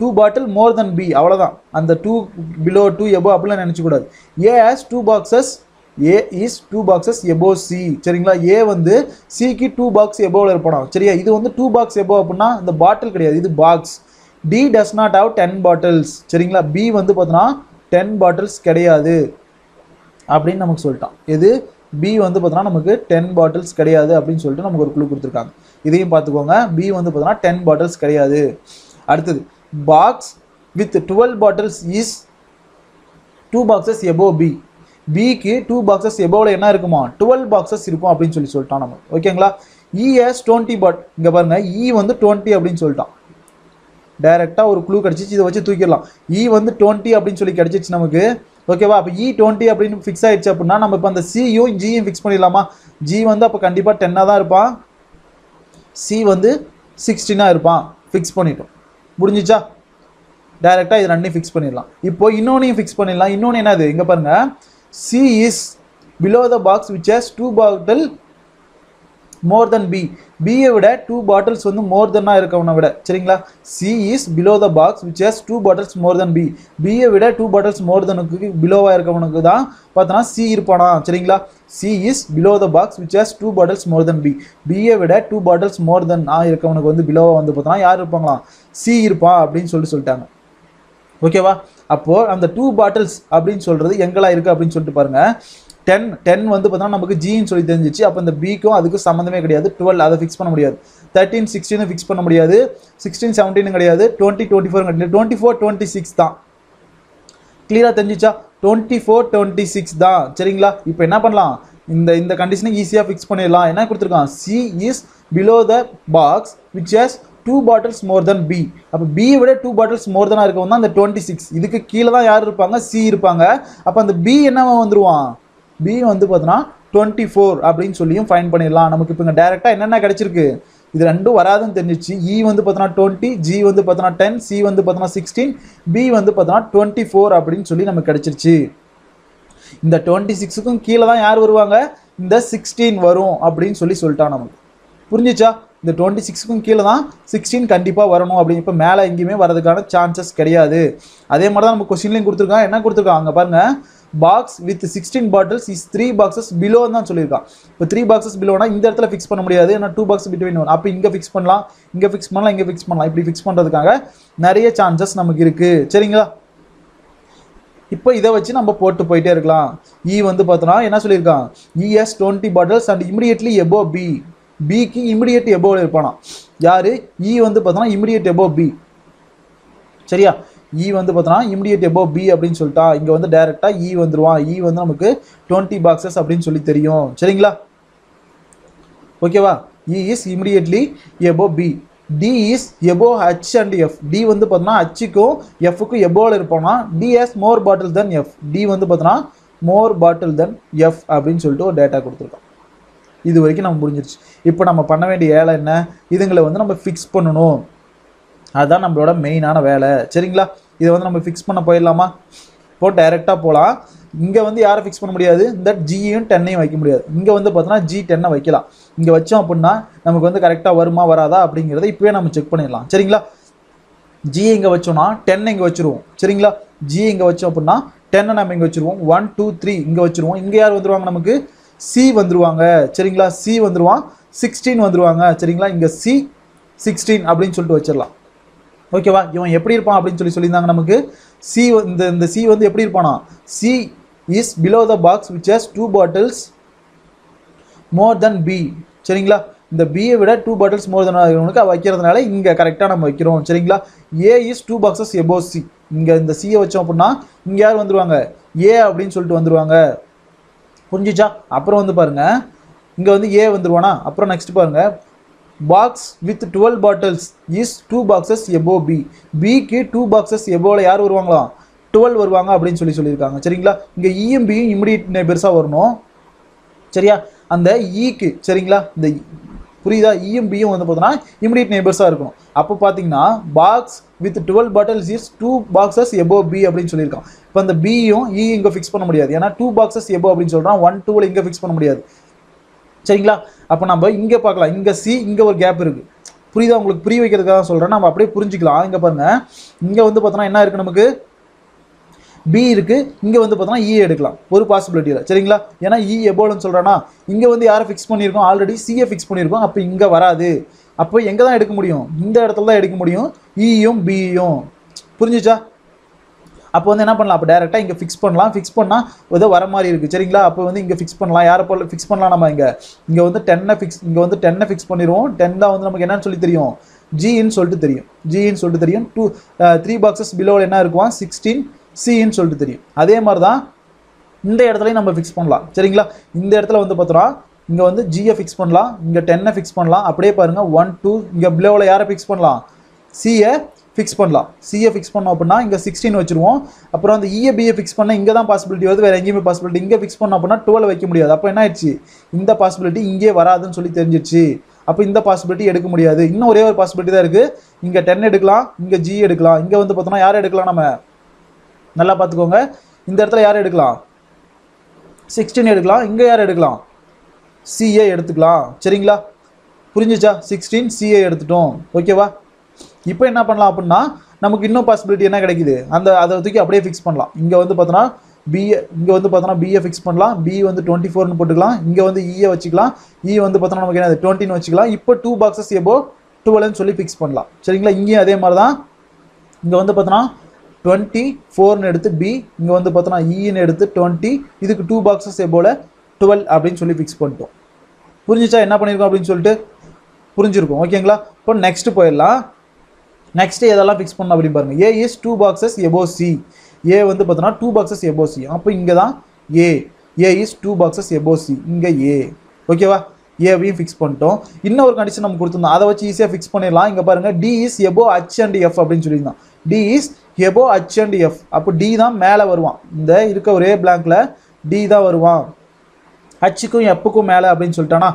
Two bottle more than B, அவ்வளோதான். அந்த டூ பிலோ டூ எபோ அப்படிலாம் நினச்சிக்கூடாது. A has two boxes. A is two boxes above C. சரிங்களா? ஏ வந்து சிக்கு டூ பாக்ஸ் எபோவில் இருப்போம். சரியா? இது வந்து டூ பாக்ஸ் எபோ அப்படின்னா இந்த பாட்டில் கிடையாது, இது box. D does not have ten bottles. சரிங்களா? பி வந்து பார்த்தோன்னா டென் பாட்டில்ஸ் கிடையாது அப்படின்னு நமக்கு சொல்லிட்டான். இது பி வந்து பார்த்தோன்னா நமக்கு டென் பாட்டில்ஸ் கிடையாது அப்படின்னு சொல்லிட்டு நமக்கு ஒரு க்ளூ கொடுத்துருக்காங்க. இதையும் பார்த்துக்கோங்க. பி வந்து பார்த்தோன்னா டென் பாட்டில்ஸ் கிடையாது. அடுத்தது box with twelve bottles is two boxes above B. பிக்கு டூ பாக்ஸஸ் எபோவில் என்ன இருக்குமா? டுவெல் பாக்ஸஸ் இருக்கும் அப்படின்னு சொல்லி சொல்லிட்டான் நம்ம. ஓகேங்களா? E is twenty bot. இங்கே பாருங்கள், இ வந்து டுவெண்ட்டி அப்படின்னு சொல்லிட்டான். டைரெக்டாக ஒரு க்ளூ கிடச்சிச்சு, இதை வச்சு தூக்கிடலாம். இ வந்து டுவெண்ட்டி அப்படின்னு சொல்லி கிடச்சிச்சு நமக்கு. ஓகேவா? அப்போ இ டுவெண்ட்டி அப்படின்னு ஃபிக்ஸ் ஆகிடுச்சு அப்படின்னா நம்ம இப்போ அந்த சியும் ஜியும் ஃபிக்ஸ் பண்ணிடலாமா? ஜி வந்து அப்போ கண்டிப்பாக டென்னாக தான் இருப்பான், சி வந்து சிக்ஸ்டீனாக இருப்பான். ஃபிக்ஸ் பண்ணிட்டோம். முடிஞ்சிச்சா? डायरेक्टा इद रण्णी फिक्स पन्निरलाम इप्पो इन्नोन्नेयम फिक्स पन्निरलाम इन्नोन्ने एनादु इंगा पाருங்க C is below the box which has two bottle more than B B ஐ விட two bottles வந்து more than ஆ இருக்கவன விட சரிங்களா C is below the box which has two bottles more than B B ஐ விட two bottles more than க்கு below ஆ இருக்கவனுக்கு தான் பார்த்தனா C இருப்பானா சரிங்களா C is below the box which has two bottles more than B B ஐ விட two bottles more than ஆ இருக்கவனுக்கு வந்து below வந்து பார்த்தனா யார் இருப்பாங்களா C இருப்பா அப்படினு சொல்லி சொல்லிட்டாங்க ஓகேவா அப்போ அந்த two bottles அப்படினு சொல்றது எங்கலா இருக்கு அப்படினு சொல்லிட்டு பாருங்க ten ten வந்து பார்த்தா நமக்கு g ன்னு சொல்லி தெரிஞ்சிச்சு அப்ப அந்த b க்கும் அதுக்கு சம்பந்தமே கிடையாது twelve அத ஃபிக்ஸ் பண்ண முடியாது thirteen sixteen ஃபிக்ஸ் பண்ண முடியாது sixteen seventeen கிடையாது twenty twenty-four கிடையாது twenty-four twenty-six தான் கிளியரா தெரிஞ்சிச்சா twenty-four twenty-six தான் சரிங்களா இப்போ என்ன பண்ணலாம் இந்த இந்த கண்டிஷனை ஈஸியா ஃபிக்ஸ் பண்ணிரலாம் என்ன கொடுத்திருக்கான் c is below the box which has two bottles more than b அப்ப b விட two bottles more than இருக்கும்னா அந்த twenty-six இதுக்கு கீழ தான் யார் இருப்பாங்க c இருப்பாங்க அப்ப அந்த b என்னவா வந்துருவான் B வந்து பார்த்தா twenty-four அப்படினு சொல்லியும் ஃபைண்ட் பண்ணிரலாம் நமக்கு இப்பங்க டைரக்டா என்னென்ன கிடைச்சிருக்கு இது ரெண்டும் வராதுன்னு தெரிஞ்சிச்சு E வந்து பார்த்தா twenty G வந்து பார்த்தா ten C வந்து பார்த்தா sixteen B வந்து பார்த்தா twenty-four அப்படினு சொல்லி நமக்கு கிடைச்சிருச்சு இந்த twenty-six க்கும் கீழ தான் யார் வருவாங்க இந்த sixteen வரும் அப்படினு சொல்லி சொல்லிட்டான் நமக்கு புரிஞ்சுச்சா இந்த twenty-six க்கும் கீழ தான் sixteen கண்டிப்பா வரணும் அப்படி இப்ப மேலே எங்கயுமே வரதுக்கான சான்சஸ் கிடையாது அதே மாதிரி தான் நம்ம क्वेश्चनலயும் கொடுத்திருக்காங்க என்ன கொடுத்திருக்காங்க பாருங்க box with sixteen bottles is three boxes below ன்னு சொல்லிருக்கான் இப்ப three boxes belowனா இந்த இடத்துல fix பண்ண முடியாது ஏன்னா two boxes between one அப்ப இங்க fix பண்ணலாம் இங்க fix பண்ணலாம் இங்க fix பண்ணலாம் இப்படி fix பண்றதுக்காக நிறைய சான்சஸ் நமக்கு இருக்கு சரிங்களா இப்போ இத வச்சு நம்ம போட்டு போயிட்டே இருக்கலாம் E வந்து பார்த்தா என்ன சொல்லிருக்கான் E has twenty bottles and immediately above B B க்கு இமிடியேட் above இருப்பானா யாரு E வந்து பார்த்தா இமிடியேட் above B சரியா E வந்து பார்த்தா இமிடியேட் above B அப்படினு சொல்லிட்டா இங்க வந்து டைரக்டா E வந்துருவான் E வந்து நமக்கு twenty boxes அப்படினு சொல்லி தெரியும் சரிங்களா ஓகேவா E is immediately above B D is above H and F D வந்து பார்த்தா H க்கு F க்கு above இருப்பானா D has more bottles than F D வந்து பார்த்தா more bottle than F அப்படினு சொல்லிட்டு ஒரு டேட்டா கொடுத்திருக்கான் இது வரைக்கும் நம்ம புரிஞ்சிருச்சு இப்போ நம்ம பண்ண வேண்டிய வேலை என்ன இதுங்களை வந்து நம்ம fix பண்ணனும் அதான் நம்மளோட மெயினான வேலை சரிங்களா இத வந்து நம்ம fix பண்ண போயிடலாமா போ டைரக்டா போலாம் இங்க வந்து யாரை fix பண்ண முடியாது இந்த g யும் ten யும் வைக்க முடியாது இங்க வந்து பார்த்தா G ten ஐ வைக்கலாம் இங்க வச்சோம் அப்படினா நமக்கு வந்து கரெக்ட்டா வருமா வராதா அப்படிங்கறதை இப்பவே நாம செக் பண்ணிரலாம் சரிங்களா g இங்க வச்சோம்னா ten இங்க வச்சிருவோம் சரிங்களா g இங்க வச்சோம் அப்படினா ten நாம இங்க வச்சிருவோம் one two three இங்க வச்சிருவோம் இங்க யார் வந்துருவாங்க நமக்கு C வந்துருவாங்க சரிங்களா C வந்துருவான் sixteen வந்துருவாங்க சரிங்களா இங்க C sixteen அப்படினு சொல்லிட்டு வச்சிரலாம் ஓகேவா இவன் எப்படி இருப்பான் அப்படினு சொல்லி சொல்லிந்தாங்க நமக்கு C இந்த இந்த C வந்து எப்படி இருப்பானா C is below the box which has two bottles more than B சரிங்களா இந்த B ஐ விட two bottles more than இருக்குனக்கு வைக்கிறதுனால இங்க கரெக்ட்டா நம்ம வைக்கிறோம் சரிங்களா A is two boxes above C இங்க இந்த C ஐ வச்சோம் அப்படினா இங்க யார் வந்துருவாங்க A அப்படினு சொல்லிட்டு வந்துருவாங்க புரிஞ்சிச்சா அப்புறம் வந்து பாருங்க இங்க வந்து A வந்துருவானா அப்புறம் நெக்ஸ்ட் பாருங்க box with twelve bottles is two boxes above B B க்கு two boxes above யார் வருவாங்களா twelve வருவாங்க அப்படினு சொல்லி சொல்லிருக்காங்க சரிங்களா இங்க E யும் B யும் இமிடியேட் நெய்பர்ஸா வரணும் சரியா அந்த E க்கு சரிங்களா இந்த புரியுதா E யும் B யும் வந்து பார்த்தா இமிடியேட் நெய்பர்ஸா இருக்கும் அப்ப பாத்தீங்கன்னா box with twelve bottles is two boxes above B அப்படினு சொல்லிருக்காங்க இப்போ அந்த B யும் E இங்க ஃபிக்ஸ் பண்ண முடியாது ஏனா two boxes above அப்படினு சொல்றான் one two ல இங்க ஃபிக்ஸ் பண்ண முடியாது சரிங்களா அப்ப நம்ம இங்க பார்க்கலாம் இங்க C இங்க ஒரு கேப் இருக்கு புரியுதா உங்களுக்கு புரிய வைக்கிறதுக்காக சொல்றேன் நாம அப்படியே புரிஞ்சிக்கலாம் இங்க பாருங்க இங்க வந்து பார்த்தா என்ன இருக்கு நமக்கு B இருக்கு இங்க வந்து பார்த்தா E எடுக்கலாம் ஒரு பாசிபிலிட்டி இல்ல சரிங்களா ஏனா E above ன்னு சொல்றானா இங்க வந்து யாரை ஃபிக்ஸ் பண்ணிருக்கோம் ஆல்ரெடி C ஐ ஃபிக்ஸ் பண்ணிருக்கோம் அப்ப இங்க வராது அப்ப எங்க தான் எடுக்க முடியும் இந்த இடத்துல தான் எடுக்க முடியும் E யும் B யும் புரிஞ்சிச்சா அப்ப வந்து என்ன பண்ணலாம் அப்ப டைரக்டா இங்க fix பண்ணலாம் fix பண்ணா இது வர மாதிரி இருக்கு சரிங்களா அப்ப வந்து இங்க fix பண்ணலாம் யாரை போல fix பண்ணலாம் நம்ம இங்க இங்க வந்து ten ஐ fix இங்க வந்து ten ஐ fix பண்ணிரோம் ten தான் வந்து நமக்கு என்னன்னு சொல்லி தெரியும் G ன்னு சொல்லிட்டு தெரியும் G ன்னு சொல்லிட்டு தெரியும் two three boxes below என்ன இருக்குவான் sixteen C ன்னு சொல்லிட்டு தெரியும் அதே மாதிரி தான் இந்த இடத்துலயே நம்ம fix பண்ணலாம் சரிங்களா இந்த இடத்துல வந்து பார்த்தா இங்க வந்து G ஐ fix பண்ணலாம் இங்க ten ஐ fix பண்ணலாம் அப்படியே பாருங்க one two இங்க below-ல யாரை fix பண்ணலாம் C ஐ fix பண்ணலாம் C ஐ fix பண்ணோம் அப்படினா இங்க sixteen வச்சிருவோம் அப்புறம் அந்த E ஐ B ஐ fix பண்ணா இங்க தான் பாசிபிலிட்டி வருது வேற எங்கயுமே பாசிபிலிட்டி இங்க fix பண்ணோம் அப்படினா twelve வைக்க முடியாது அப்ப என்ன ஆயிடுச்சு இந்த பாசிபிலிட்டி இங்கே வராதுன்னு சொல்லி தெரிஞ்சிருச்சு அப்ப இந்த பாசிபிலிட்டி எடுக்க முடியாது. இன்னும் ஒரே ஒரு பாசிபிலிட்டி தான் இருக்கு. இங்க டென் எடுக்கலாம், இங்க G எடுக்கலாம். இங்க வந்து பார்த்தோம்னா யாரை எடுக்கலாம் நாம? நல்லா பாத்துக்கோங்க. இந்த இடத்துல யாரை எடுக்கலாம்? பதினாறு எடுக்கலாம். இங்க யாரை எடுக்கலாம்? C A எடுத்துக்கலாம். சரிங்களா? புரிஞ்சுச்சா? பதினாறு C A எடுத்துட்டோம். ஓகேவா? இப்போ என்ன பண்ணலாம் அப்படினா நமக்கு இன்னொரு பாசிபிலிட்டி என்ன கிடைக்குது? அந்த அதை தூக்கி அப்படியே ஃபிக்ஸ் பண்ணலாம். இங்க வந்து பார்த்தோம்னா B இங்க வந்து பார்த்தோம்னா B ஏ ஃபிக்ஸ் பண்ணலாம். B வந்து இருபத்தி நான்கு னு போட்டுக்கலாம். இங்க வந்து E ஏ வச்சுக்கலாம். E வந்து பார்த்தோம்னா நமக்கு என்னது இருபது னு வச்சுக்கலாம். இப்போ டூ பாக்ஸஸ் above பன்னிரண்டு னு சொல்லி ஃபிக்ஸ் பண்ணலாம். சரிங்களா? இங்கேயும் அதே மாதிரி தான். இங்க வந்து பார்த்தோம்னா இருபத்தி நான்கு னு எடுத்து B, இங்க வந்து பார்த்தோம்னா E னு எடுத்து இருபது, இதுக்கு டூ பாக்ஸஸ் above பன்னிரண்டு அப்படினு சொல்லி ஃபிக்ஸ் பண்ணிட்டோம். புரிஞ்சுச்சா என்ன பண்ணிருக்கோம் அப்படினு சொல்லிட்டு? புரிஞ்சிருக்கும். ஓகேங்களா? இப்போ நெக்ஸ்ட் போயிடலாம். நெக்ஸ்ட் எதெல்லாம் ஃபிக்ஸ் பண்ணணும் அப்படின்னு பாருங்கள். A is two boxes above C. A வந்து பார்த்தோன்னா டூ பாக்ஸஸ் எபோ C. அப்போ இங்கே தான் A. A is two boxes above C. இங்கே A. ஓகேவா? ஏவையும் ஃபிக்ஸ் பண்ணிட்டோம். இன்னும் ஒரு கண்டிஷன் நம்ம கொடுத்துருந்தோம், அதை வச்சு ஈஸியாக ஃபிக்ஸ் பண்ணிடலாம். இங்கே பாருங்கள், D is above H and F அப்படின்னு சொல்லியிருந்தோம். D is above H and F. அப்போ D தான் மேலே வருவான். இந்த இருக்க ஒரே பிளாங்கில் D தான் வருவான். Hக்கும் Fக்கும் மேலே அப்படின்னு சொல்லிட்டானா,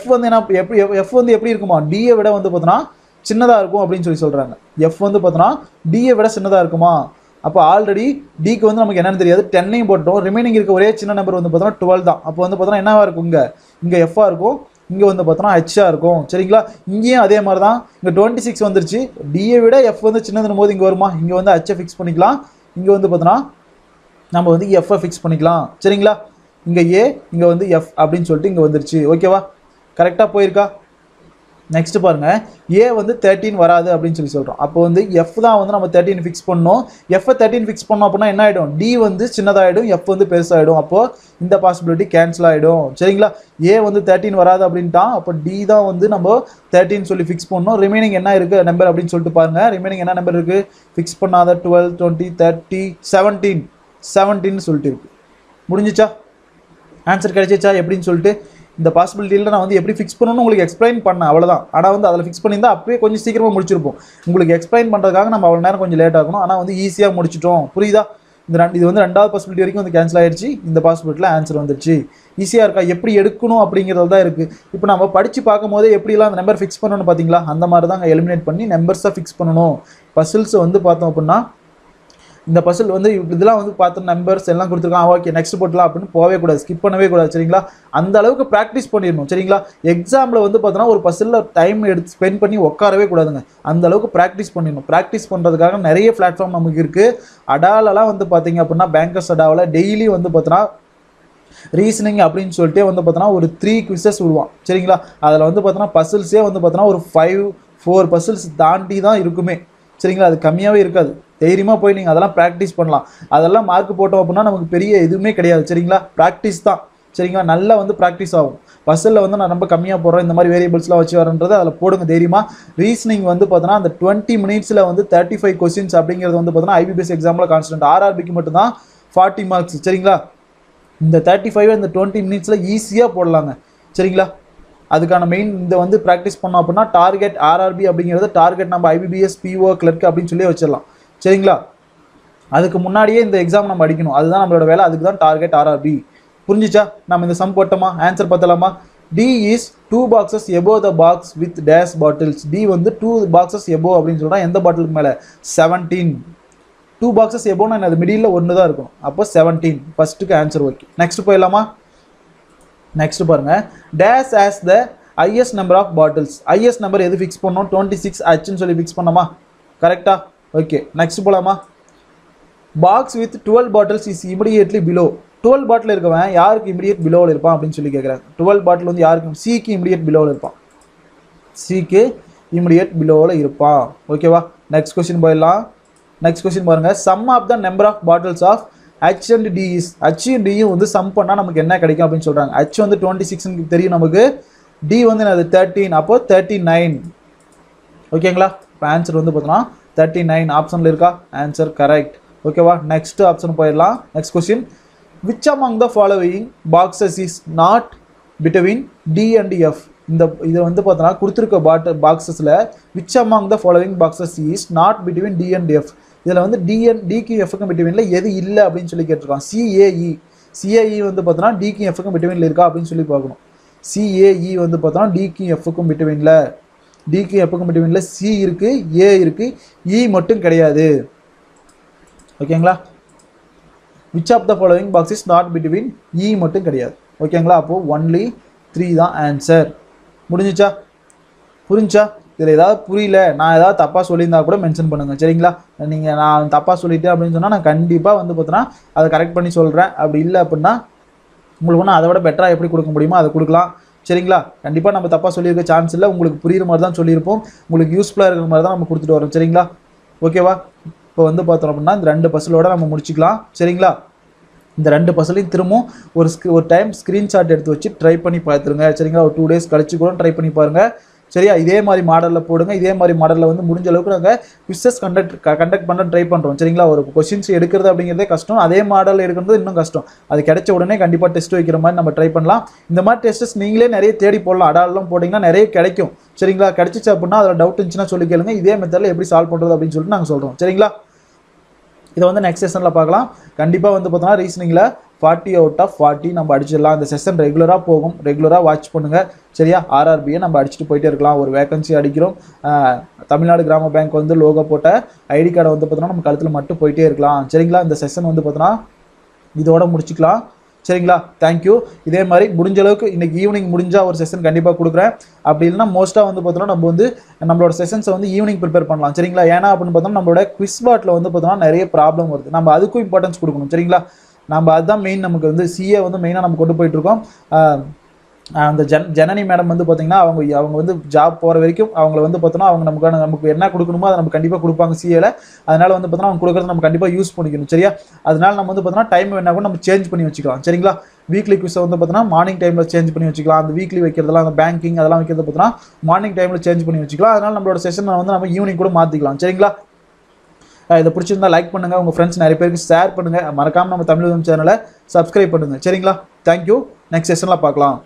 F வந்து என்ன எப்படி F வந்து எப்படி இருக்குமா? Dயை விட வந்து பார்த்தோன்னா சின்னதாக இருக்கும் அப்படின்னு சொல்லி சொல்கிறாங்க. எஃப் வந்து பார்த்தோன்னா டியை விட சின்னதாக இருக்குமா? அப்போ ஆல்ரெடி டிக்கு வந்து நமக்கு என்னென்னு தெரியாது, டென்னையும் போட்டோம். ரிமைனிங் இருக்க ஒரே சின்ன நம்பர் வந்து பார்த்தோன்னா டுவெல் தான். அப்போ வந்து பார்த்தோன்னா என்னவாக இருக்கும்? இங்கே இங்கே எஃப்ஆ இருக்கும், இங்கே வந்து பார்த்தோன்னா ஹெச்சா இருக்கும். சரிங்களா? இங்கேயும் அதே மாதிரி தான். இங்கே டுவெண்ட்டி சிக்ஸ் வந்துருச்சு. டியை விட எஃப் வந்து சின்னதுன்னு போது இங்கே வருமா? இங்கே வந்து ஹெச்சை ஃபிக்ஸ் பண்ணிக்கலாம். இங்கே வந்து பார்த்தோன்னா நம்ம வந்து எஃப்ஐ ஃபிக்ஸ் பண்ணிக்கலாம். சரிங்களா? இங்கே ஏ, இங்கே வந்து எஃப் அப்படின்னு சொல்லிட்டு இங்கே வந்துருச்சு. ஓகேவா? கரெக்டாக போயிருக்கா? நெக்ஸ்ட் பாருங்கள், ஏ வந்து தேர்ட்டின் வராது அப்படின்னு சொல்லி சொல்கிறோம். அப்போ வந்து எஃப் தான் வந்து நம்ம தேர்ட்டின் ஃபிக்ஸ் பண்ணோம். எஃப்ஐ தேர்ட்டின் ஃபிக்ஸ் பண்ணோம் அப்படின்னா என்ன ஆகிடும்? டி வந்து சின்னதாகிடும், எஃப் வந்து பெருசாகிடும். அப்போது இந்த பாசிபிலிட்டி கேன்சல் ஆகிடும். சரிங்களா? ஏ வந்து தேர்ட்டின் வராது அப்படின்ட்டான். அப்போ டி தான் வந்து நம்ம தேர்ட்டின் சொல்லி ஃபிக்ஸ் பண்ணோம். ரிமைனிங் என்ன இருக்குது நம்பர் அப்படின்னு சொல்லிட்டு பாருங்கள். ரிமைனிங் என்ன நம்பர் இருக்குது? ஃபிக்ஸ் பண்ணாத twelve, twenty, thirty, seventeen seventeen சொல்லிட்டு இருக்குது. முடிஞ்சிச்சா? ஆன்சர் கிடைச்சிச்சா எப்படின்னு சொல்லிட்டு? இந்த பாசிபிலிட்டியில் நான் வந்து எப்படி ஃபிக்ஸ் பண்ணணும்னு உங்களுக்கு எக்ஸ்பிளைன் பண்ணேன், அவ்வளோதான். ஆனால் வந்து அதில் ஃபிக்ஸ் பண்ணியிருந்தால் அப்போயே கொஞ்சம் சீக்கிரமாக முடிச்சிருப்போம். உங்களுக்கு எக்ஸ்பிளைன் பண்ணுறதுக்காக நம்ம அவ்வளோ நேரம் கொஞ்சம் லேட் ஆகணும். ஆனால் வந்து ஈஸியாக முடிச்சிட்டோம். புரியுதா? இந்த ரெண்டு இது வந்து ரெண்டாவது பாசிபிலிட்டி வரைக்கும் வந்து கேன்சல் ஆகிடுச்சு. இந்த பாசிபிலிட்டியில் ஆன்சர் வந்துடுச்சு. ஈஸியாக இருக்கா? எப்படி எடுக்கணும் அப்படிங்கிறது தான் இருக்குது. இப்போ நம்ம படித்து பார்க்கும் போதே எப்படிலாம் அந்த நம்பர் ஃபிக்ஸ் பண்ணணும்னு பார்த்தீங்களா? அந்த மாதிரி தான் எலிமினேட் பண்ணி நம்பர்ஸாக ஃபிக்ஸ் பண்ணணும். பசில்ஸை வந்து பார்த்தோம் அப்படின்னா இந்த பசில் வந்து இதெல்லாம் வந்து பார்த்து நம்பர்ஸ் எல்லாம் கொடுத்துருக்காங்க, ஓகே நெக்ஸ்ட் போட்டலாம் அப்படின்னு போகவே கூடாது, ஸ்கிப் பண்ணவே கூடாது. சரிங்களா? அந்த அளவுக்கு ப்ராக்டிஸ் பண்ணிடணும். சரிங்களா? எக்ஸாமில் வந்து பார்த்தோன்னா ஒரு பசிலில் டைம் எடுத்து ஸ்பெண்ட் பண்ணி உட்காரவே கூடாதுங்க. அந்த அளவுக்கு ப்ராக்டிஸ் பண்ணிடணும். ப்ராக்டிஸ் பண்ணுறதுக்காக நிறைய பிளாட்ஃபார்ம் நமக்கு இருக்குது. அடாலெலாம் வந்து பார்த்தீங்க அப்படின்னா பேங்கர்ஸ் அடாவில் டெய்லி வந்து பார்த்தோன்னா ரீசனிங் அப்படின்னு சொல்லிட்டே வந்து பார்த்தோன்னா ஒரு த்ரீ குவிசஸ் விடுவான். சரிங்களா? அதில் வந்து பார்த்தோன்னா பசில்ஸே வந்து பார்த்தோன்னா ஒரு ஃபைவ் ஃபோர் பசில்ஸ் தாண்டி தான் இருக்குமே. சரிங்களா? அது கம்மியாகவே இருக்காது. தைரியமாக போய் நீங்கள் அதெல்லாம் ப்ராக்டிஸ் பண்ணலாம். அதெல்லாம் மார்க் போட்டோம் அப்படின்னா நமக்கு பெரிய எதுவுமே கிடையாது. சரிங்களா? ப்ராக்டிஸ் தான். சரிங்களா? நல்லா வந்து ப்ராக்டிஸ் ஆகும். பஸ்ஸில் வந்து நான் ரொம்ப கம்மியாக போடுறேன், இந்த மாதிரி வேரியபிள்ஸ்லாம் வச்சு வரன்றது அதில் போடுங்க தைரியமாக. ரீசனிங் வந்து பார்த்தோன்னா அந்த டுவெண்ட்டி மினிட்ஸில் வந்து தேர்ட்டி ஃபைவ் கொஸ்டின்ஸ் அப்படிங்கிறது வந்து பார்த்தோன்னா ஐபிபிஎஸ் எக்ஸாமில் கான்ஸ்டன்ட். ஆர்ஆர்பிக்கு மட்டும்தான் ஃபார்ட்டி மார்க்ஸ். சரிங்களா? இந்த தேர்ட்டி ஃபைவ் இந்த டுவெண்ட்டி மினிட்ஸில் ஈஸியாக போடலாங்க. சரிங்களா? அதுக்கான மெயின் இதை வந்து ப்ராக்டிஸ் பண்ணோம் அப்படின்னா டார்கெட் ஆர்ஆர்பி அப்படிங்கிறது டார்கெட் நம்ம ஐபிபிஎஸ் பிஓ கிளர்க் அப்படின்னு சொல்லி வச்சிடலாம். சரிங்களா? அதுக்கு முன்னாடியே இந்த எக்ஸாம் நம்ம அடிக்கணும். அதுதான் நம்மளோட வேலை. அதுக்கு தான் டார்கெட் ஆர்ஆர்பி. புரிஞ்சிச்சா? நம்ம இந்த சம் போட்டோமா? ஆன்சர் பார்த்தலாமா? D is two boxes above the box with dash bottles. D வந்து டூ பாக்ஸஸ் எபோ அப்படின்னு சொல்கிறான். எந்த பாட்டிலுக்கு மேலே? செவன்டீன். டூ பாக்ஸஸ் எபோன்னா என்ன? அது மிடியில் ஒன்று தான் இருக்கும். அப்போ செவன்டீன் ஃபஸ்ட்டுக்கு ஆன்சர். ஓகே, நெக்ஸ்ட் போயிடலாமா? நெக்ஸ்ட் பாருங்கள், dash as the highest number of bottles. Highest number எது ஃபிக்ஸ் பண்ணோம்? டுவெண்ட்டி சிக்ஸ் ஹச்னு சொல்லி ஃபிக்ஸ் பண்ணோமா? கரெக்டாக? ஓகே, நெக்ஸ்ட் போகலாமா? Box with twelve bottles is immediately below. Twelve bottle இருக்கவன் யாருக்கு இமிடியேட் பிலோவில் இருப்பான் அப்படின்னு சொல்லி கேட்குறாங்க. டுவெல் பாட்டில் வந்து யாருக்கு? சிக்கு இமிடியேட் பிலோவில் இருப்பான். சிக்கு இமிடியேட் பிலோவில் இருப்பான். ஓகேவா? நெக்ஸ்ட் கொஸ்டின் போயிடலாம். நெக்ஸ்ட் கொஸ்டின் பாருங்கள், sum of the number of bottles of H and D இஸ். H டியும் வந்து சம் பண்ணால் நமக்கு என்ன கிடைக்கும் அப்படின்னு சொல்கிறாங்க. H வந்து டுவெண்ட்டி சிக்ஸ்ன்னு தெரியும் நமக்கு. D வந்து என்னது? தேர்ட்டின். அப்போது தேர்ட்டி நைன். ஓகேங்களா? இப்போ ஆன்சர் வந்து பார்த்தோன்னா தேர்ட்டி நைன் ஆப்ஷனில் இருக்கா? Answer correct. ஓகேவா? நெக்ஸ்ட் ஆப்ஷன் போயிடலாம். Next question, which among the following boxes is not between D and F. இந்த இதை வந்து பார்த்தோன்னா கொடுத்துருக்க பாட்டு பாக்ஸஸில் which among the following boxes is not between D and F. இதில் வந்து டிஎன் டிக்கு எஃப்க்கும் பிட்வீனில் எது இல்லை அப்படின்னு சொல்லி கேட்டிருக்கான். சிஏஇ சிஏஇ வந்து பார்த்தோன்னா டிக்கு எஃப்க்கும் பிட்வீனில் இருக்கா அப்படின்னு சொல்லி பார்க்கணும். C A E வந்து பார்த்தோம்னா D க்கு F க்கு பிட்வீன்ல D க்கு F க்கு பிட்வீன்ல C இருக்கு A இருக்கு E மட்டும் கிடையாது. ஓகேங்களா? Which of the following box is not between E மட்டும் கிடையாது. ஓகேங்களா? அப்போ only three தான் answer. முடிஞ்சுச்சா? புரிஞ்சா? இதில் ஏதாவது புரியல நான் ஏதாவது தப்பாக சொல்லியிருந்தா கூட மென்ஷன் பண்ணுங்கள் சரிங்களா. நீங்கள் நான் தப்பாக சொல்லிட்டேன் அப்படின்னு சொன்னால் நான் கண்டிப்பாக வந்து பார்த்தோன்னா அதை கரெக்ட் பண்ணி சொல்கிறேன். அப்படி இல்லை அப்படின்னா உங்களுக்கு ஒன்றும் அதை விட பெட்டராக எப்படி கொடுக்க முடியுமோ அதை கொடுக்கலாம் சரிங்களா. கண்டிப்பாக நம்ம தப்பாக சொல்லியிருக்க சான்ஸ் இல்லை, உங்களுக்கு புரிகிற மாதிரி தான் சொல்லியிருப்போம், உங்களுக்கு யூஸ்ஃபுல்லாக இருக்கிற மாதிரி தான் நம்ம கொடுத்துட்டு வரோம் சரிங்களா. ஓகேவா? இப்போ வந்து பார்த்தோம் அப்படின்னா இந்த ரெண்டு பசலோடு நம்ம முடிச்சுக்கலாம் சரிங்களா. இந்த ரெண்டு பசலையும் திரும்பவும் ஒரு ஸ்க் ஒரு டைம் ஸ்க்ரீன்ஷாட் எடுத்து வச்சு ட்ரை பண்ணி பார்த்துருங்க சரிங்களா. ஒரு டூ டேஸ் கழிச்சு கூட ட்ரை பண்ணி பாருங்கள் சரியா. இதே மாதிரி மாடலில் போடுங்க, இதே மாதிரி மாடலில் வந்து முடிஞ்ச அளவுக்கு நாங்கள் குவிஸஸ் கண்டக்ட் கண்டக்ட் பண்ண ட்ரை பண்ணுறோம் சரிங்களா. ஒரு கொஷின்ஸ் எடுக்கிறது அப்படிங்கிறதே கஷ்டம், அதே மாடலில் எடுக்கிறது இன்னும் கஷ்டம். அது கிடைச்ச உடனே கண்டிப்பாக டெஸ்ட் வைக்கிற மாதிரி நம்ம ட்ரை பண்ணலாம். இந்த மாதிரி டெஸ்ட்டஸ் நீங்களே நிறைய தேடி போடலாம், அடாலெலாம் போட்டிங்கன்னா நிறைய கிடைக்கும் சரிங்களா. கிடைச்சிச்சு அப்படின்னா அதில் டவுட் இருந்துச்சுன்னா சொல்லி கேளுங்க, இதே மெத்தடில் எப்படி சால்வ் பண்ணுறது அப்படின்னு சொல்லிட்டு நாங்கள் சொல்கிறோம் சரிங்களா. இதை வந்து நெக்ஸ்ட் செஷனில் பார்க்கலாம். கண்டிப்பாக வந்து பார்த்தோன்னா ரீசனிங்கில் ஃபார்ட்டி அவுட் ஆஃப் ஃபார்ட்டி நம்ம அடிச்சிடலாம். இந்த செஷன் ரெகுலராக போகும், ரெகுலராக வாட்ச் பண்ணுங்கள் சரியா. ஆர்ஆர்பியை நம்ம அடிச்சுட்டு போயிட்டே இருக்கலாம். ஒரு வேகன்சி அடிக்கிறோம், தமிழ்நாடு கிராம பேங்க் வந்து லோகோ போட்ட ஐடி கார்டை வந்து பார்த்தோன்னா நம்ம கழுத்தில் மட்டும் போயிட்டே இருக்கலாம் சரிங்களா. இந்த செஷன் வந்து பார்த்தோன்னா இதோட முடிச்சுக்கலாம் சரிங்களா. தேங்க்யூ. இதே மாதிரி முடிஞ்ச அளவுக்கு இன்றைக்கி ஈவினிங் முடிஞ்சால் ஒரு செஷன் கண்டிப்பாக கொடுக்குறேன். அப்படி இல்லைனா மோஸ்ட்டாக வந்து பார்த்தோன்னா நம்ம வந்து நம்மளோட செஷன்ஸை வந்து ஈவினிங் ப்ரிப்பேர் பண்ணலாம் சரிங்களா. ஏன்னா அப்படின்னு பார்த்தோம்னா நம்மளோட குவிஸ் பாட்டில் வந்து பார்த்தோன்னா நிறைய ப்ராப்ளம் வருது, நம்ம அதுக்கும் இம்பார்ட்டன்ஸ் கொடுக்கணும் சரிங்களா. நம்ம அதுதான் மெயின், நமக்கு வந்து சிஏ வந்து மெயினாக நம்ம கொண்டு போயிட்டுருக்கோம். அந்த ஜன் ஜனனி மேடம் வந்து பார்த்திங்கன்னா அவங்க அவங்க வந்து ஜாப் போகிற வரைக்கும் அவங்கள வந்து பார்த்தோன்னா அவங்க நமக்கான நமக்கு என்ன கொடுக்கணுமோ அதை நம்ம கண்டிப்பாக கொடுப்பாங்க சிஏல. அதனால் வந்து பார்த்தோன்னா அவங்க கொடுக்குறது நம்ம கண்டிப்பாக யூஸ் பண்ணிக்கணும் சரியா. அதனால நம்ம வந்து பார்த்தோன்னா டைம் வேணா கூட நம்ம சேஞ்ச் பண்ணி வச்சுக்கலாம் சரிங்களா. வீக்லி குவிஸை வந்து பார்த்தோன்னா மார்னிங் டைமில் சேஞ்ச் பண்ணி வச்சுக்கலாம். அந்த வீக்லி வைக்கிறதெல்லாம் அந்த பேங்கிங் அதெல்லாம் வைக்கிறது பார்த்தோன்னா மார்னிங் டைமில் சேஞ்ச் பண்ணி வச்சுக்கலாம். அதனால் நம்மளோட செஷனை வந்து நம்ம ஈவினிங் கூட மாற்றிக்கலாம் சரிங்களா. இதை பிடிச்சிருந்தால் லைக் பண்ணுங்கள், உங்கள் ஃப்ரெண்ட்ஸ் நிறைய பேருக்கு ஷேர் பண்ணுங்கள், மறக்காமல் நம்ம தமிழ் சேனலை சப்ஸ்கிரைப் பண்ணுங்கள் சரிங்களா. தேங்க்யூ. நெக்ஸ்ட் செஷனில் பார்க்கலாம்.